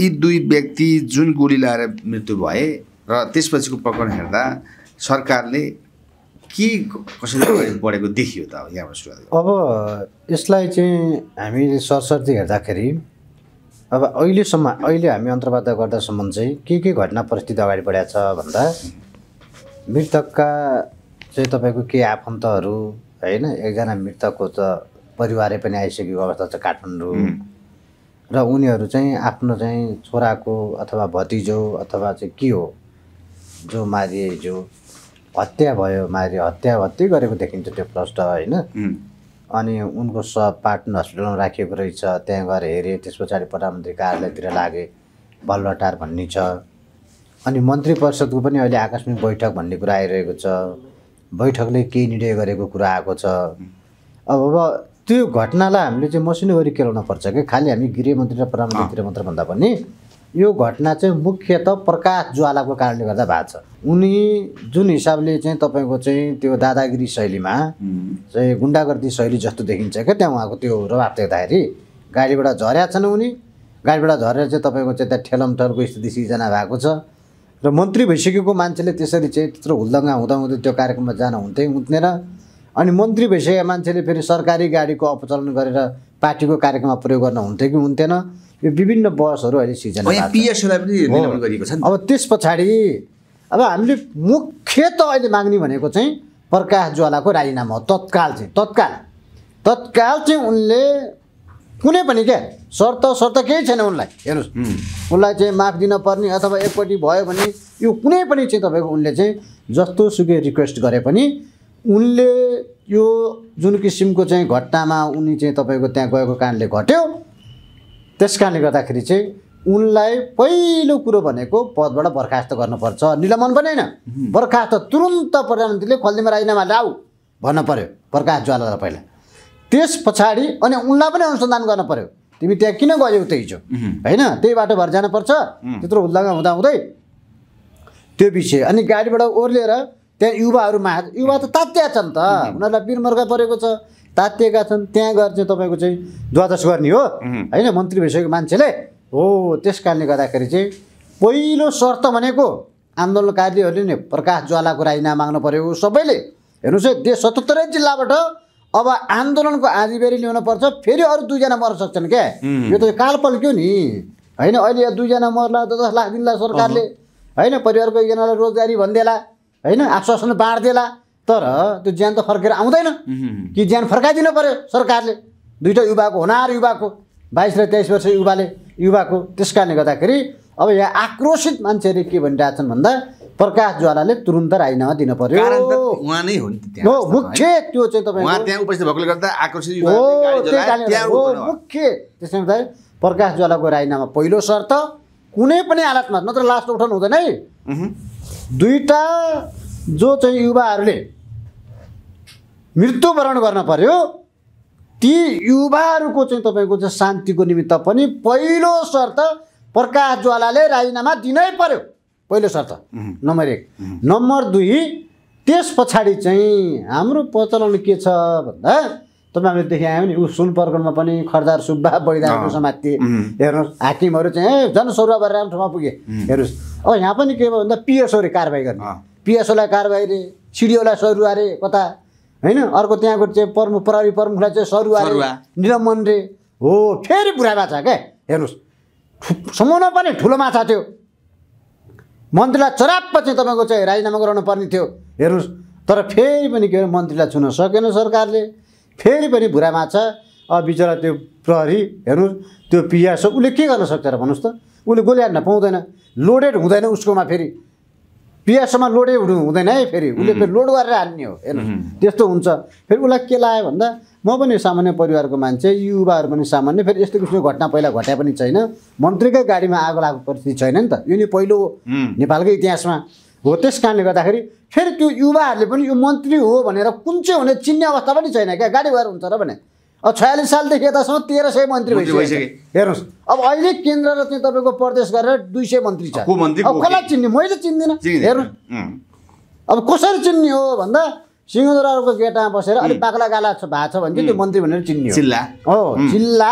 यी दुई व्यक्ति जुन गोली लाएर मृत्यु भए र त्यसपछिको प्रकरण हेर्दा सरकारले के कसरी बढेको देखियो त यहाँबाट सुरु गर्यो अब यसलाई चाहिँ हामीले सरसर्ती हेर्दाखेरि अब अहिलेसम्म अहिले हामी अन्तर्वार्ता गर्दासम्म चाहिँ के के घटना परिस्थिति अगाडि बढेको छ भन्दा मृतकका चाहिँ तपाईको के आफन्तहरू हैन एकजना मृतकको त परिवारै पनि आइसकेको अवस्था छ काठमाडौँ र उनीहरू चाहिँ आफ्नो चाहिँ छोराको अथवा भतिजो अथवा चाहिँ के हो जो मारिए हिजो हत्या भयो मारी हत्या हत्या गरेको देखिन्छ त्यो प्रष्ट हैन अनि उनको सब पाटन अस्पतालमा राखेको रहेछ त्यहाँ गएर हेरे त्यसपछि प्रधानमन्त्री कार्यालयतिर लागे बल्लटार भन्ने छ अनि मन्त्री परिषदको पनि अहिले आकस्मिक बैठक भन्ने कुरा आइरहेको छ बैठकले के निर्णय गरेको कुरा आएको छ अब त्यो घटनालाई हामीले चाहिँ मसिनो गरी केलाउन पर्छ के खाली हामी गृहमन्त्री र प्रधानमन्त्री मात्र भन्दा पनि यो घटना चाहिँ मुख्यतः प्रकाश ज्वालाको कारणले गर्दा भएको छ उनी जुन हिसाबले चाहिँ तपाईको चाहिँ त्यो दादागिरी शैलीमा चाहिँ गुण्डागर्दी शैली जस्तो देखिन्छ के त्यहाँ उहाँको त्यो रवाब देख्दाखेरि गाडीबाट झर्या छन् उनी गाडीबाट झरेर चाहिँ तपाईको चाहिँ त्यहाँ ठेलमठलको स्थिति सिर्जना भएको छ र मन्त्री भइसकेको मान्छेले त्यसरी चाहिँ त्यत्रो हुल्लङ्गा हुँदा हुँदै त्यो कार्यक्रममा जान हुन्थ्यो उठ्नेर अनि मन्त्री भइसकेका मान्छेले फेरि सरकारी गाडीको अपचलन गरेर पार्टीको कार्यक्रममा प्रयोग गर्न हुन्थ्यो कि हुन्थेन यो विभिन्न बसहरु अहिले सिजन पीएसलाई पनि निर्माण गरिएको छ नि अब त्यसपछि अब हामीले मुख्यतः अहिले माग्ने भनेको चाहिँ प्रकाश ज्वालाको राजीनामा हो तत्काल चाहिँ तत्काल तत्काल चाहिँ उनले कुनै पनि के शर्त शर्त केही छैन उनलाई हेर्नुस् उनलाई चाहिँ माफ दिन पर्ने अथवा एकपटि भयो भने यो कुनै पनि चाहिँ तपाईको उनले चाहिँ जस्तो सुकै रिक्वेस्ट गरे पनि उनले यो जुन किसिमको चाहिँ घटनामा उनी चाहिँ तपाईको त्यहाँ गएको कारणले घट्यो त्यसकारणले गर्दाखेरि चाहिँ उनलाई पहिलो कुरो भनेको पदबाट बर्खास्त गर्नुपर्छ निलम्बन पनि हैन बर्खास्त तुरुन्त प्रधानमन्त्रीले खल्दीमा राजीनामा लाऊ भन्न पर्यो प्रकाश ज्वालालाई पहिला त्यसपछि अनि उनलाई पनि अनुसन्धान गर्न पर्यो तिमी त्यहाँ किन गयौ त हिजो हैन त्यही बाटो भर जान पर्छ त्यत्रो हुल्लङ्गा हुँदा हुँदै त्यो विषय अनि गाडीबाट ओर्लेर त्यहाँ युवाहरुमा युवा त तात्या छन् त उनीहरुलाई वीरमर्का परेको छ तात्याका छन् त्यहाँ गएर चाहिँ तपाईको चाहिँ द्वादश गर्ने हो हैन मन्त्री भइसकेको मान्छेले हो त्यसकारणले गर्दाखेरि चाहिँ पहिलो शर्त भनेको आन्दोलनकारीहरुले नै प्रकाश ज्वालाको राजीनामा माग्नु पर्यो सबैले हेर्नुस् है देश सतहत्तरै जिल्लाबाट अब आन्दोलनको आधिबेरी ल्याउन पर्छ फेरि अरु दुई जना मर्न सक्छन् के यो त कालपल्क्यो नि हैन अहिले दुई जना मर्ला दस लाख दिनला सरकारले हैन परिवारको एकजनालाई रोजगारी भन्देला हैन आश्वासन बाड्देला तर त्यो ज्यान त फर्केर आउँदैन कि ज्यान फर्काइदिनु पर्यो सरकारले दुईटा युवाको होनार युवाको बाइस र तेइस वर्ष युवाले युवाको त्यसकारणले गर्दाखेरि अब यहाँ आक्रोशित मान्छेहरु के भनिरहेछन् भन्दा प्रकाश ज्वालाले तुरुन्त राजीनामा दिन पर्यो कारण त उहाँ नै हो नि त्यहाँ हो मुख्य त्यो चाहिँ तपाईको उहाँ त्यहाँ उपस्थित भएकोले गर्दा आक्रोशित युवाले गाडी जलाए त्यहाँ हो मुख्य त्यसैले गर्दा प्रकाश ज्वालाको राजीनामा पहिलो शर्त कुनै पनि हालतमा नत्र लास्ट उठाउनु हुँदैन है दुईटा जो चाहिँ युवाहरुले मृत्युवरण गर्न पर्यो ती युवाहरुको चाहिँ तपाईको चाहिँ शान्तिको निमित्त पनि पहिलो शर्त प्रकाश ज्वालाले राजीनामा दिनै पर्यो पहिलो शर्त नम्बर एक नम्बर दुई त्यसपछि चाहिँ हाम्रो प्रचलन के छ भन्दा तपाईं हामीले देख्यायौ नि उ सुन प्रकरणमा पनि खरदार सुब्बा बलिदानको समाति हेर्नुस् हाकिमहरु चाहिँ जनसुरुवा भएर राम्रो ठाउँमा पुगे हेर्नुस् अब यहाँ पनि के भन्दा पीएसओले कारबाही गर्ने पीएसओलाई कारबाही रे सिडिओलाई सरुवा रे कता हैन अर्को त्यहाँको चाहिँ प्रमुख प्रहरी प्रमुखलाई चाहिँ सरुवा रे निलम्बन रे हो फेरि बुढा माछा के हेर्नुस् सम्मान पनि ठुलो माछा थियो मन्त्रीलाई चराप्प चाहिँ तपाईको चाहिँ राजीनामा गराउनु पर्ने थियो हेर्नुस् तर फेरि पनि के मन्त्रीलाई चुन सकेन सरकारले फेरि पनि बुढा माछा अब बिचरा त्यो प्रहरी हेर्नुस् त्यो पीएसओ उले के गर्न सक्छ र भन्नुस् त उले गोली हान्न पाउँदैन लोडेड हुँदैन उसकोमा फेरि पीएसओमा लोडै हुनु हुँदैन है फेरि उले फेरि लोड गरेर हान्ने हो हेर्नु त्यस्तो हुन्छ फेरि उलाई के लाग्यो भन्दा म पनि सामान्य परिवारको मान्छे युवाहरु पनि सामान्य फेरि यस्तो किसिमको घटना पहिला घट्या पनि छैन मन्त्रीकै गाडीमा आगो लागेको परिस्थिति छैन नि त यो नि पहिलो नेपालकै इतिहासमा हो त्यसकारणले गर्दाखेरि फेरि त्यो युवाहरुले पनि यो मन्त्री हो भनेर कुन चाहिँ हुने चिन्ने अवस्था पनि छैन के गाडी भएर हुन्छ र भने अब छयालिस सालदेखि यतासम्म तेह्र सय मन्त्री भइसक्यो हेर्नुहोस् अब अहिले केन्द्र र चाहिँ तपाईँको प्रदेश गरेर दुई सय मन्त्री छ अब कसलाई चिन्ने मैले चिन्दिनँ हेर्नु अब कसरी चिन्ने हो भन्दा सिंहदरबारको गेटामा बसेर अलिक बाग्लागाला भएको छ भने चाहिँ त्यो मन्त्री भनेर चिन्ने हो जिल्ला हो जिल्ला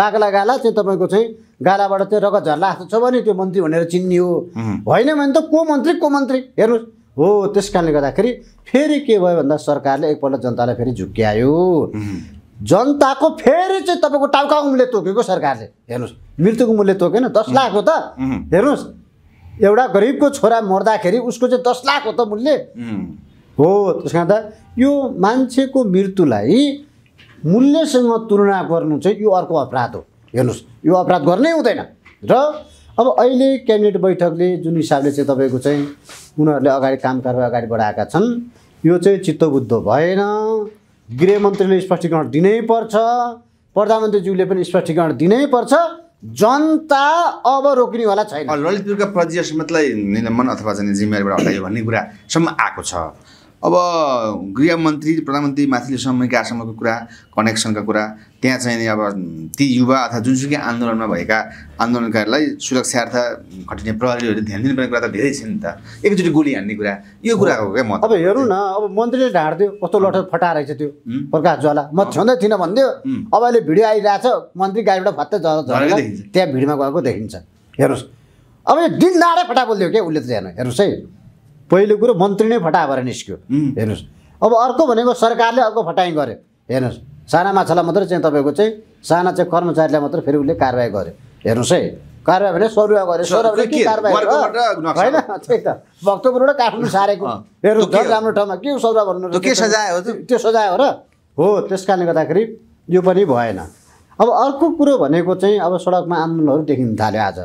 बाग्लागाला चाहिँ तपाईँको चाहिँ गालाबाट चाहिँ रगत झर्ला जस्तो छ भने त्यो मन्त्री भनेर चिन्ने हो होइन भने त को मन्त्री को मन्त्री हेर्नुहोस् हो त्यसकारणले गर्दाखेरि फेरि के भयो भन्दा सरकारले एकपल्ट जनतालाई फेरि झुक्क्यायो जनताको फेरि चाहिँ तपाईको टाउका मूल्य तोकेको सरकारले हेर्नुस् मृत्युको मूल्य तोकेन दस लाख हो त हेर्नुस् एउटा गरिबको छोरा मर्दाखेरि उसको चाहिँ दस लाख हो त मूल्य हो त्यसकारण त यो मान्छेको मृत्युलाई मूल्यसँग तुलना गर्नु चाहिँ यो अर्को अपराध हो हेर्नुस् यो अपराध गर्नै हुँदैन र अब अहिले क्याबिनेट बैठकले जुन हिसाबले चाहिँ तपाईको चाहिँ उनीहरुले अगाडि काम गर्न अगाडि बढाएका छन् यो चाहिँ चित्तबुद्ध भएन। गृह मन्त्रीले स्पष्टीकरण दिनै पर्छ, प्रधानमन्त्री ज्यूले पनि स्पष्टीकरण दिनै पर्छ। जनता अब रोकिने वाला छैन। ललितपुरका प्रदेशमतलाई निलम्बन अथवा चाहिँ जिम्मेवारीबाट हटायो भन्ने कुरा सम्म आएको छ। अब गृह मन्त्री प्रधानमन्त्री माथिल्लो समयका आसम्मको कुरा कनेक्सनका कुरा त्यहाँ चाहिँ नि अब ती युवा अथवा जुनसुकै आन्दोलनमा भएका आन्दोलनकारीलाई सुरक्षार्थ खटिने प्रहरीहरूले ध्यान दिनुपर्ने कुरा त धेरै छ नि त। एकचोटि गोली हान्ने कुरा यो कुरा हो के म। अब हेरौँ न, अब मन्त्रीले ढाड्दियो कस्तो लठ फटा रहेछ त्यो प्रकाश ज्वाला, म छँदै थिइनँ भन्दियो। अब अहिले भिडियो आइरहेछ, मन्त्री गाडीबाट फत्तै झरेको त्यहाँ भिडमा गएको देखिन्छ। हेर्नुहोस् अब यो दिनदारै फटा बोलिदियो के उसले त हेर्नु। हेर्नुहोस् है पहिलो कुरो मन्त्री नै फटा भएर निस्क्यो। हेर्नुहोस् अब अर्को भनेको सरकारले अर्को फटाइ गर्यो। हेर्नुहोस् साना माछालाई मात्र चाहिँ तपाईँको चाहिँ साना चाहिँ कर्मचारीलाई मात्र फेरि उसले कारबाही गर्यो। हेर्नुहोस् है कारबाही भने सरुवा गर्यो, सरुवाले के कारबाही होइन त्यही त भक्तपुरबाट काठमाडौँ सारेको। हेर्नुहोस् झन् राम्रो ठाउँमा के सरुवा भन्नु त के सजाय हो त्यो सजाय हो र हो। त्यस कारणले गर्दाखेरि यो पनि भएन। अब अर्को कुरो भनेको चाहिँ अब सडकमा आन्दोलनहरू देखिन थाल्यो। आज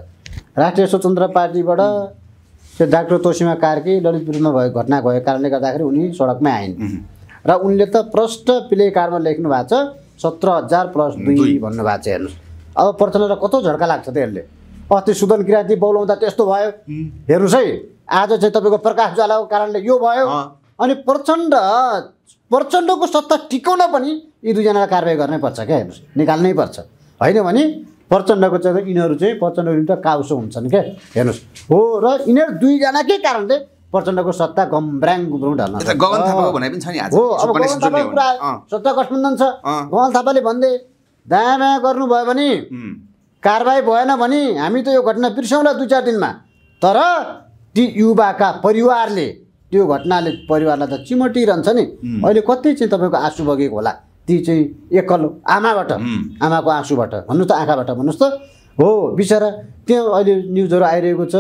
राष्ट्रिय स्वतन्त्र पार्टीबाट त्यो डाक्टर तोसिमा कार्की ललितपुरमा भएको घटना भएको कारणले गर्दाखेरि उनी सडकमै आइन् र उनले त प्रष्ट प्ले कारमा लेख्नु भएको छ सत्र हजार प्लस दुई भन्नुभएको छ। हेर्नुहोस् अब प्रचण्डलाई कतो झड्का लाग्छ त यसले। अस्ति सुदन किराँती बोलाउँदा त्यस्तो भयो। हेर्नुहोस् है आज चाहिँ तपाईँको प्रकाश ज्वालाको कारणले यो भयो। अनि प्रचण्ड प्रचण्डको सत्ता टिकाउन पनि यी दुईजनालाई कारवाही गर्नै पर्छ क्या। हेर्नुहोस् निकाल्नै पर्छ होइन भने प्रचण्डको चाहिँ यिनीहरू चाहिँ प्रचण्डको निम्ति काउसो हुन्छन् क्या। हेर्नुहोस् हो र यिनीहरू दुईजनाकै कारणले प्रचण्डको सत्ता गम्ब्राङ गुब्राङ ढल्न गगन थापाको भनाइ पनि छ नि। आज हो अब गगन थापाको कुरा सत्ता गठबन्धन छ। गगन थापाले भन्दै दायाँ बायाँ गर्नुभयो भने कारबाही भएन भने हामी त यो घटना बिर्स्यौँला दुई चार दिनमा। तर ती युवाका परिवारले त्यो घटनाले परिवारलाई त चिमटिरहन्छ नि। अहिले कति चाहिँ तपाईँको आँसु बगेको होला ती चाहिँ एकल आमाबाट आमाको आँसुबाट भन्नु त आँखाबाट भन्नुहोस् त हो बिचरा। त्यहाँ अहिले न्युजहरू आइरहेको छ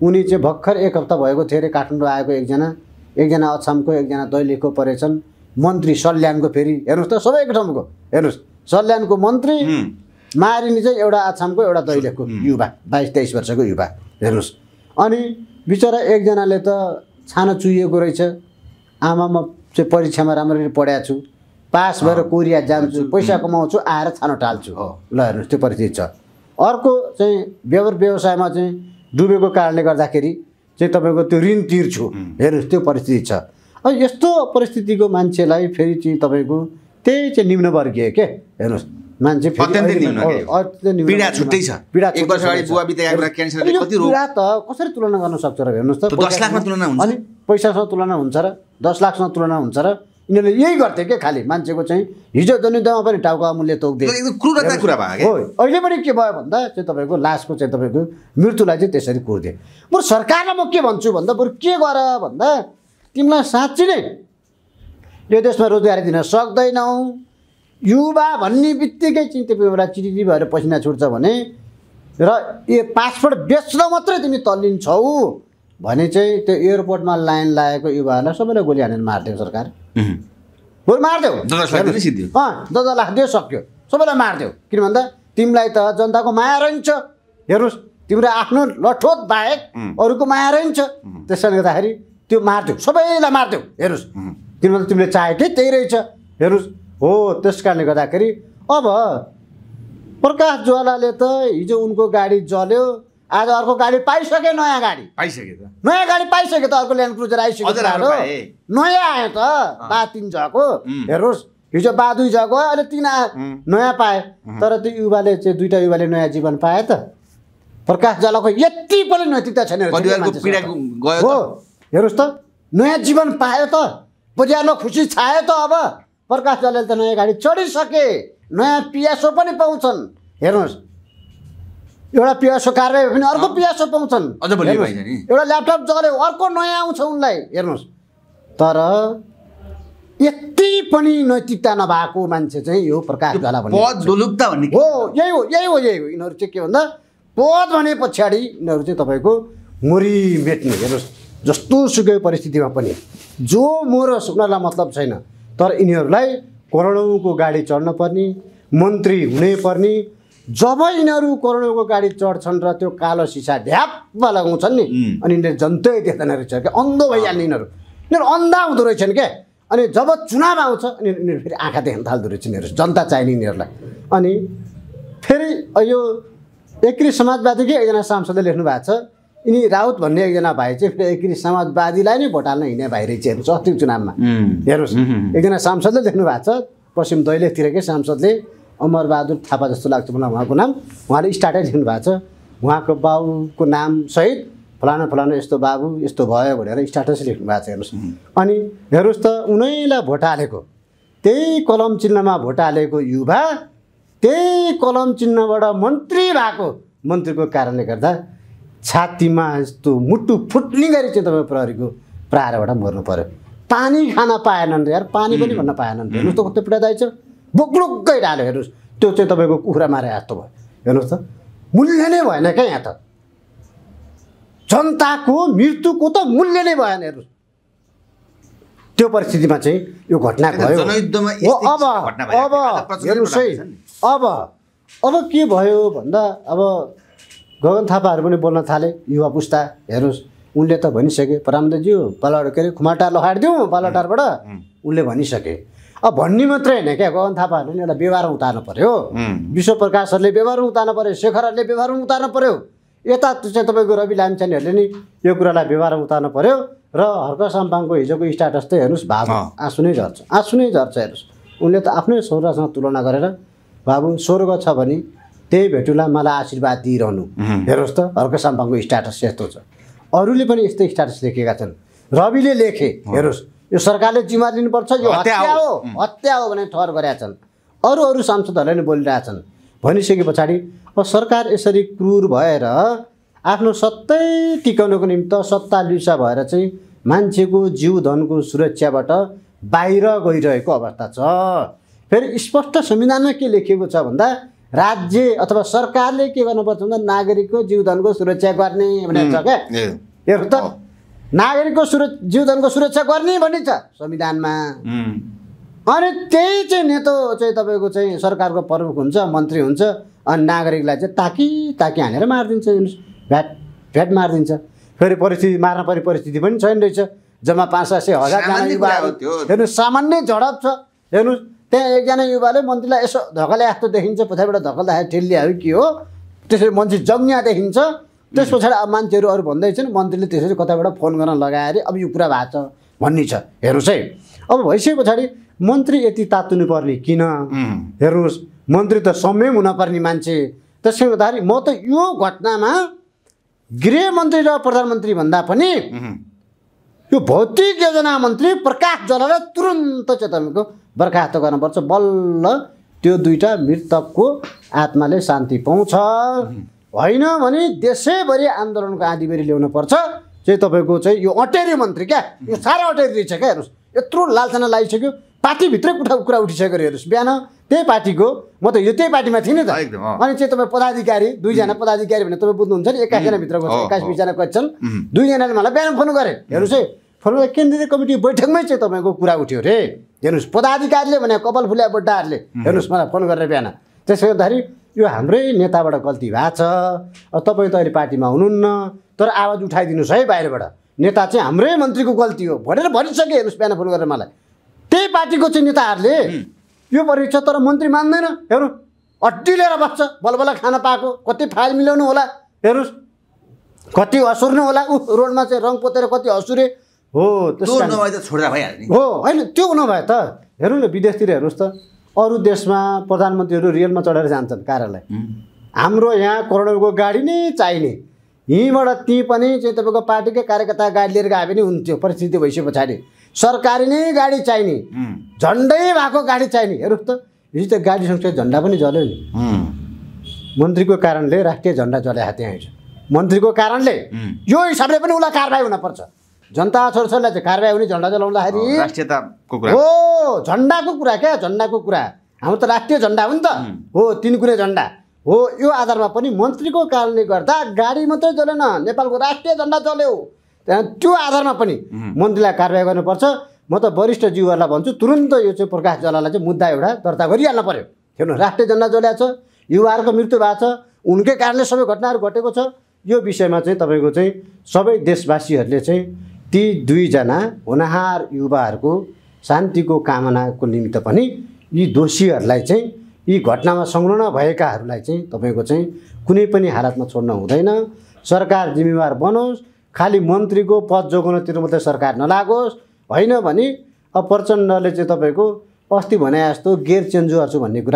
उनी चाहिँ भर्खर एक हप्ता भएको थियो अरे काठमाडौँ आएको एकजना एकजना अछामको एकजना दैलेखको परेछन् मन्त्री सल्यानको। फेरि हेर्नुहोस् त सबै एक ठाउँको। हेर्नुहोस् सल्यानको मन्त्री मारिने चाहिँ एउटा अछामको एउटा दैलेखको युवा बाइस तेइस वर्षको युवा। हेर्नुहोस् अनि बिचरा एकजनाले त छानो चुहिएको रहेछ। आमामा चाहिँ परीक्षामा राम्ररी पढाएको छु पास भएर कोरिया जान्छु पैसा कमाउँछु आएर छानो टाल्छु ल हेर्नुहोस् त्यो परिस्थिति छ। अर्को चाहिँ व्यापार व्यवसायमा चाहिँ डुबेको कारणले गर्दाखेरि चाहिँ तपाईँको त्यो ऋण तिर्छु हेर्नुहोस् त्यो परिस्थिति छ। अब यस्तो परिस्थितिको मान्छेलाई फेरि चाहिँ तपाईँको त्यही चाहिँ निम्नवर्गीय के। हेर्नुहोस् मान्छे पीडा छुट्टै छ। पीडा त कसरी तुलना गर्न सक्छ र हेर्नुहोस् त दस लाखमा तुलना हुन्छ अनि पैसासँग तुलना हुन्छ र दस लाखसँग तुलना हुन्छ र यिनीहरूले यही गर्थे क्या। खालि मान्छेको चाहिँ हिजो दनिदामा पनि टाउको मूल्य तोक्दै क्रूरताको कुरा भयो। अहिले पनि के भयो भन्दा चाहिँ तपाईँको लासको चाहिँ तपाईँको मृत्युलाई चाहिँ त्यसरी कुर्दे। बरु सरकारलाई म के भन्छु भन्दा बरु के गर भन्दा तिमीलाई साँच्ची नै यो देशमा रोजगारी दिन सक्दैनौ युवा भन्ने बित्तिकै चाहिँ तपाईँलाई चिटिटी भएर पसिना छुट्छ भने र यो पासपोर्ट बेच्न मात्रै तिमी तल्लिन्छौ भने चाहिँ त्यो एयरपोर्टमा लाइन लागेको युवाहरूलाई सबैलाई गोली हानेर मारिदियो सरकार। बरु मारिदेऊ दस लाख दियो सक्यो सबैलाई मारिदेऊ। किन भन्दा तिमीलाई त जनताको माया रहन्छ। हेर्नुहोस् तिम्रो आफ्नो लठोत बाहेक अरूको माया रहन्छ। त्यस कारणले गर्दाखेरि त्यो मारिदेऊ सबैलाई मारिदेऊ। हेर्नुहोस् किन भन्दा तिमीले चाहेकै त्यही रहेछ। हेर्नुहोस् हो त्यस कारणले गर्दाखेरि अब प्रकाश ज्वालाले त हिजो उनको गाडी जल्यो आज अर्को गाडी पाइसक्यो नयाँ गाडी पाइसक्यो त नयाँ गाडी पाइसक्यो त अर्को ल्यान्ड क्रुजर आइसक्यो नयाँ आयो त बा तिन झको। हेर्नुहोस् हिजो बा दुई झको अहिले तिन नयाँ पाए। तर त्यो युवाले चाहिँ दुईवटा युवाले नयाँ जीवन पाए त प्रकाश ज्वालाको यति पनि नैतिकता छैन। हेर्नुहोस् त नयाँ जीवन पायो त बजारमा खुसी छायो त। अब प्रकाश ज्वालाले त नयाँ गाडी चढिसके नयाँ पियासो पनि पाउँछन्। हेर्नुहोस् एउटा पियासो कारबाही भने अर्को पियासो पाउँछन्। एउटा ल्यापटप जल्यो अर्को नयाँ आउँछ उनलाई। हेर्नुहोस् तर यति पनि नैतिकता नभएको मान्छे चाहिँ यो प्रकाश ज्वाला भन्ने हो। यही हो यही हो यही हो यिनीहरू चाहिँ के भन्दा पद भने पछाडि यिनीहरू चाहिँ तपाईँको मोरी मेट्ने। हेर्नुहोस् जस्तो सुकै परिस्थितिमा पनि जो मोरोस् उनीहरूलाई मतलब छैन। तर यिनीहरूलाई करोडौँको गाडी चढ्न पर्ने मन्त्री हुनै पर्ने जब यिनीहरु कोरोनाको गाडी चढ्छन् र त्यो कालो सिसा ढ्याप्प लगाउँछन् नि अनि यिनीहरु जनतै देख्दैन रहेछ के अन्धो भइहाल्ने यिनीहरु यिनीहरु अन्धा हुँदो रहेछन् के अनि जब चुनाव आउँछ अनि यिनीहरु फेरि आँखा देख्न थाल्दो रहेछ यिनीहरु जनता चाहिने यिनीहरुलाई अनि फेरि यो एकीकृत समाजवादी के एकजना सांसदले लेख्नु भएको छ यिनी राउत भन्ने एकजना भाइ चाहिँ फेरि एकीकृत समाजवादीलाई नै भोट हाल्न हिँड्ने भाइ रहेछ अस्ति चुनावमा हेर्नुस् एकजना सांसदले लेख्नु भएको छ पश्चिम दैलेखतिरकै सांसदले अमर बहादुर थापा जस्तो लाग्छ मलाई उहाँको नाम उहाँले स्टार्टै लेख्नु भएको छ उहाँको बाबुको नाम सहित फलाना फलाना यस्तो बाबु यस्तो भयो भनेर स्टार्टस लेख्नु भएको छ हेर्नुस् अनि हेर्नुस् त उनैलाई भोट हालेको त्यही कलम चिन्हमा भोट हालेको युवा त्यही कलम चिन्हबाट मन्त्री भएको मन्त्रीको कारणले गर्दा छातीमा यस्तो मुटु फुट्ने गरी चाहिँ तपाईँ प्रहरीको प्रहारबाट मर्नु पर्यो पानी खान पाएनन् यार पानी पनि भन्न पाएनन् हेर्नुस् त कस्तो पीडादायी छ बुक्लुक्कै डाल्यो हेर्नुस् त्यो चाहिँ तपाईँको कुखुरा मारे जस्तो भयो हेर्नुहोस् त मूल्य नै भएन क्या यहाँ त जनताको मृत्युको त मूल्य नै भएन हेर्नुहोस् त्यो परिस्थितिमा चाहिँ यो घटना भयो जनयुद्धमा अब अब के भयो भन्दा अब गगन थापाहरू पनि बोल्न थाले युवा पुस्ता हेर्नुहोस् उनले त भनिसके परामदेवज्यू पालड के अरे खुमाटार लगाइदिउँ पालटारबाट उनले भनिसके अब भन्ने मात्रै हैन के गगन थापाहरूले एउटा व्यवहार उतार्नु पर्यो विश्व प्रकाशहरूले व्यवहार उतार्नु पर्यो शेखरहरूले व्यवहार उतार्नु पर्यो यता चाहिँ तपाईको रवि लामिछानेहरूले नि यो कुरालाई व्यवहार उतार्नु पर्यो र हर्क साम्पाङको हिजोको स्ट्याटस चाहिँ हेर्नुस् बाबु आँसु नै झर्छ आँसु नै झर्छ हेर्नुस् उनले त आफ्नै छोरासँग तुलना गरेर बाबु स्वर्ग छ भने त्यही भेटुला मलाई आशीर्वाद दिइरहनु हेर्नुस् त हर्क साम्पाङको स्ट्याटस यस्तो छ अरूले पनि यस्तै स्ट्याटस लेखेका छन् रविले लेखे हेर्नुस् यो सरकारले जिम्मा लिनुपर्छ यो हत्या हो हत्या हो भने ठहर गरेका छन् अरू अरू सांसदहरूले पनि बोलिरहेछन् भनिसके पछाडि अब सरकार यसरी क्रूर भएर आफ्नो सत्तै टिकाउनको निम्ति सत्ता लुसा भएर चाहिँ मान्छेको जीव धनको सुरक्षाबाट बाहिर गइरहेको अवस्था छ फेरि स्पष्ट संविधानमा के लेखिएको छ भन्दा राज्य अथवा सरकारले के गर्नुपर्छ भन्दा नागरिकको जीव धनको सुरक्षा गर्ने भनेको छ क्या हेर्नु त नागरिकको सुर जीवनको सुरक्षा गर्ने भनिन्छ संविधानमा अनि त्यही चाहिँ नेता चाहिँ तपाईँको चाहिँ सरकारको प्रमुख हुन्छ मन्त्री हुन्छ अनि नागरिकलाई चाहिँ ताकी ताकी हानेर मारिदिन्छ भ्याट भ्याट मारिदिन्छ फेरि परिस्थिति मार्न पर्ने परिस्थिति पनि छैन रहेछ जम्मा पाँच सात सय हजार हेर्नु सामान्य झडप छ हेर्नु त्यहाँ एकजना युवाले मन्त्रीलाई यसो धकले जस्तो देखिन्छ पछाडिबाट धकल्दाखेरि ठेलिहाल्यो के हो त्यसरी मान्छे जग्गा देखिन्छ त्यस पछाडि अब मान्छेहरू अरू भन्दैछन् मन्त्रीले त्यसरी कताबाट फोन गर्न लगाएर अब यो कुरा भएको छ भन्ने छ हेर्नुहोस् है अब भइसके पछाडि मन्त्री यति तात्तिनु पर्ने किन हेर्नुहोस् मन्त्री त संयम हुनुपर्ने मान्छे त्यसले गर्दाखेरि म त यो घटनामा गृहमन्त्री र प्रधानमन्त्री भन्दा पनि यो भौतिक योजना मन्त्री प्रकाश जलालाई तुरन्त चेतनको बर्खास्त गर्नुपर्छ बल्ल त्यो दुईटा मृतकको आत्माले शान्ति पाउँछ होइन भने देशैभरि आन्दोलनको आदिभरि ल्याउनु पर्छ चाहिँ तपाईको चाहिँ यो अटेरी मन्त्री क्या यो सारा अटेरी छ क्या हेर्नुस् यत्रो लालछना लागिसक्यो पार्टीभित्रै कुठा कुरा उठिसक्यो हेर्नुहोस् बिहान त्यही पार्टीको म त यो त्यही पार्टीमा थिएँ नि त अनि चाहिँ तपाईँ पदाधिकारी दुईजना पदाधिकारी भनेर तपाईँ बुझ्नुहुन्छ नि एक्काइसजनाभित्रको एक्काइस बिसजना कच्छन् दुईजनाले मलाई बिहान फोन गरे हेर्नुहोस् है फोन गरेर केन्द्रीय कमिटी बैठकमै चाहिँ तपाईँको कुरा उठ्यो रे हेर्नुहोस् पदाधिकारीले भने कपाल फुल्या बड्डाहरूले हेर्नुहोस् मलाई फोन गरेर बिहान त्यसो गर्दाखेरि यो हाम्रै नेताबाट गल्ती भएको छ अब तपाईँ त अहिले पार्टीमा हुनुहुन्न तर आवाज उठाइदिनुहोस् है बाहिरबाट नेता चाहिँ हाम्रै मन्त्रीको गल्ती हो भनेर भनिसके हेर्नुहोस् बिहान फोन गरेर मलाई त्यही पार्टीको चाहिँ नेताहरूले यो परीक्षा तर मन्त्री मान्दैन हेर्नु अड्डी लिएर बस्छ बल बल खाना पाएको कति फाइल मिलाउनु होला हेर्नुहोस् कति हसुर्नु होला ऊ रोडमा चाहिँ रङ पोतेर कति हसुरे हो त्यो नभए त छोड्दा भइहाल्ने हो होइन त्यो नभए त हेर्नु न विदेशतिर हेर्नुहोस् त अरू देशमा प्रधानमन्त्रीहरू रेलमा चढेर जान्छन् कार्यालय हाम्रो यहाँ करोडौँको गाडी नै चाहिने यहीँबाट ती पनि चाहिँ तपाईँको पार्टीकै कार्यकर्ता गाडी लिएर गए पनि हुन्थ्यो परिस्थिति भइसके पछाडि सरकारी नै गाडी चाहिने झन्डै भएको गाडी चाहिने हेर्नुहोस् त हिजो त गाडी सँगसँगै झन्डा पनि जल्यो नि मन्त्रीको कारणले राष्ट्रिय झन्डा जलाएको त्यहाँ हिजो मन्त्रीको कारणले यो हिसाबले पनि उसलाई कारबाही हुनपर्छ जनता छोरछोरीलाई चाहिँ कारबाही हुने झन्डा जलाउँदाखेरि राष्ट्रियताको कुरा हो झन्डाको कुरा क्या झन्डाको कुरा हाम्रो त राष्ट्रिय झन्डा हो नि त हो तिन कुनै झन्डा हो यो आधारमा पनि मन्त्रीको कारणले गर्दा गाडी मात्रै जलेन नेपालको राष्ट्रिय झन्डा जल्यो त्यो आधारमा पनि मन्त्रीलाई कारबाही गर्नुपर्छ म त वरिष्ठ जीवहरूलाई भन्छु तुरन्त यो चाहिँ प्रकाश जलालाई चाहिँ मुद्दा एउटा दर्ता गरिहाल्नु पर्यो हेर्नु राष्ट्रिय झन्डा जलेको छ युवाहरुको मृत्यु भएको छ, उनकै कारणले सबै घटनाहरु घटेको छ। यो विषयमा चाहिँ तपाईको चाहिँ सबै देशवासीहरुले चाहिँ ती दुई जना होनहार युवाहरुको शान्तिको कामनाको निमित्त पनि यी दोषीहरुलाई चाहिँ यी घटनामा संलग्न भएकाहरुलाई चाहिँ तपाईको चाहिँ कुनै पनि हालतमा छोड्न हुँदैन। सरकार जिम्मेवार बनोस्, खाली मन्त्रीको पद जोगाउनतिर मात्रै सरकार नलागोस्। हैन भने अब प्रचण्डले चाहिँ तपाईको अस्ति भने जस्तो गेयर चेन्ज गर्छु भन्ने कुरा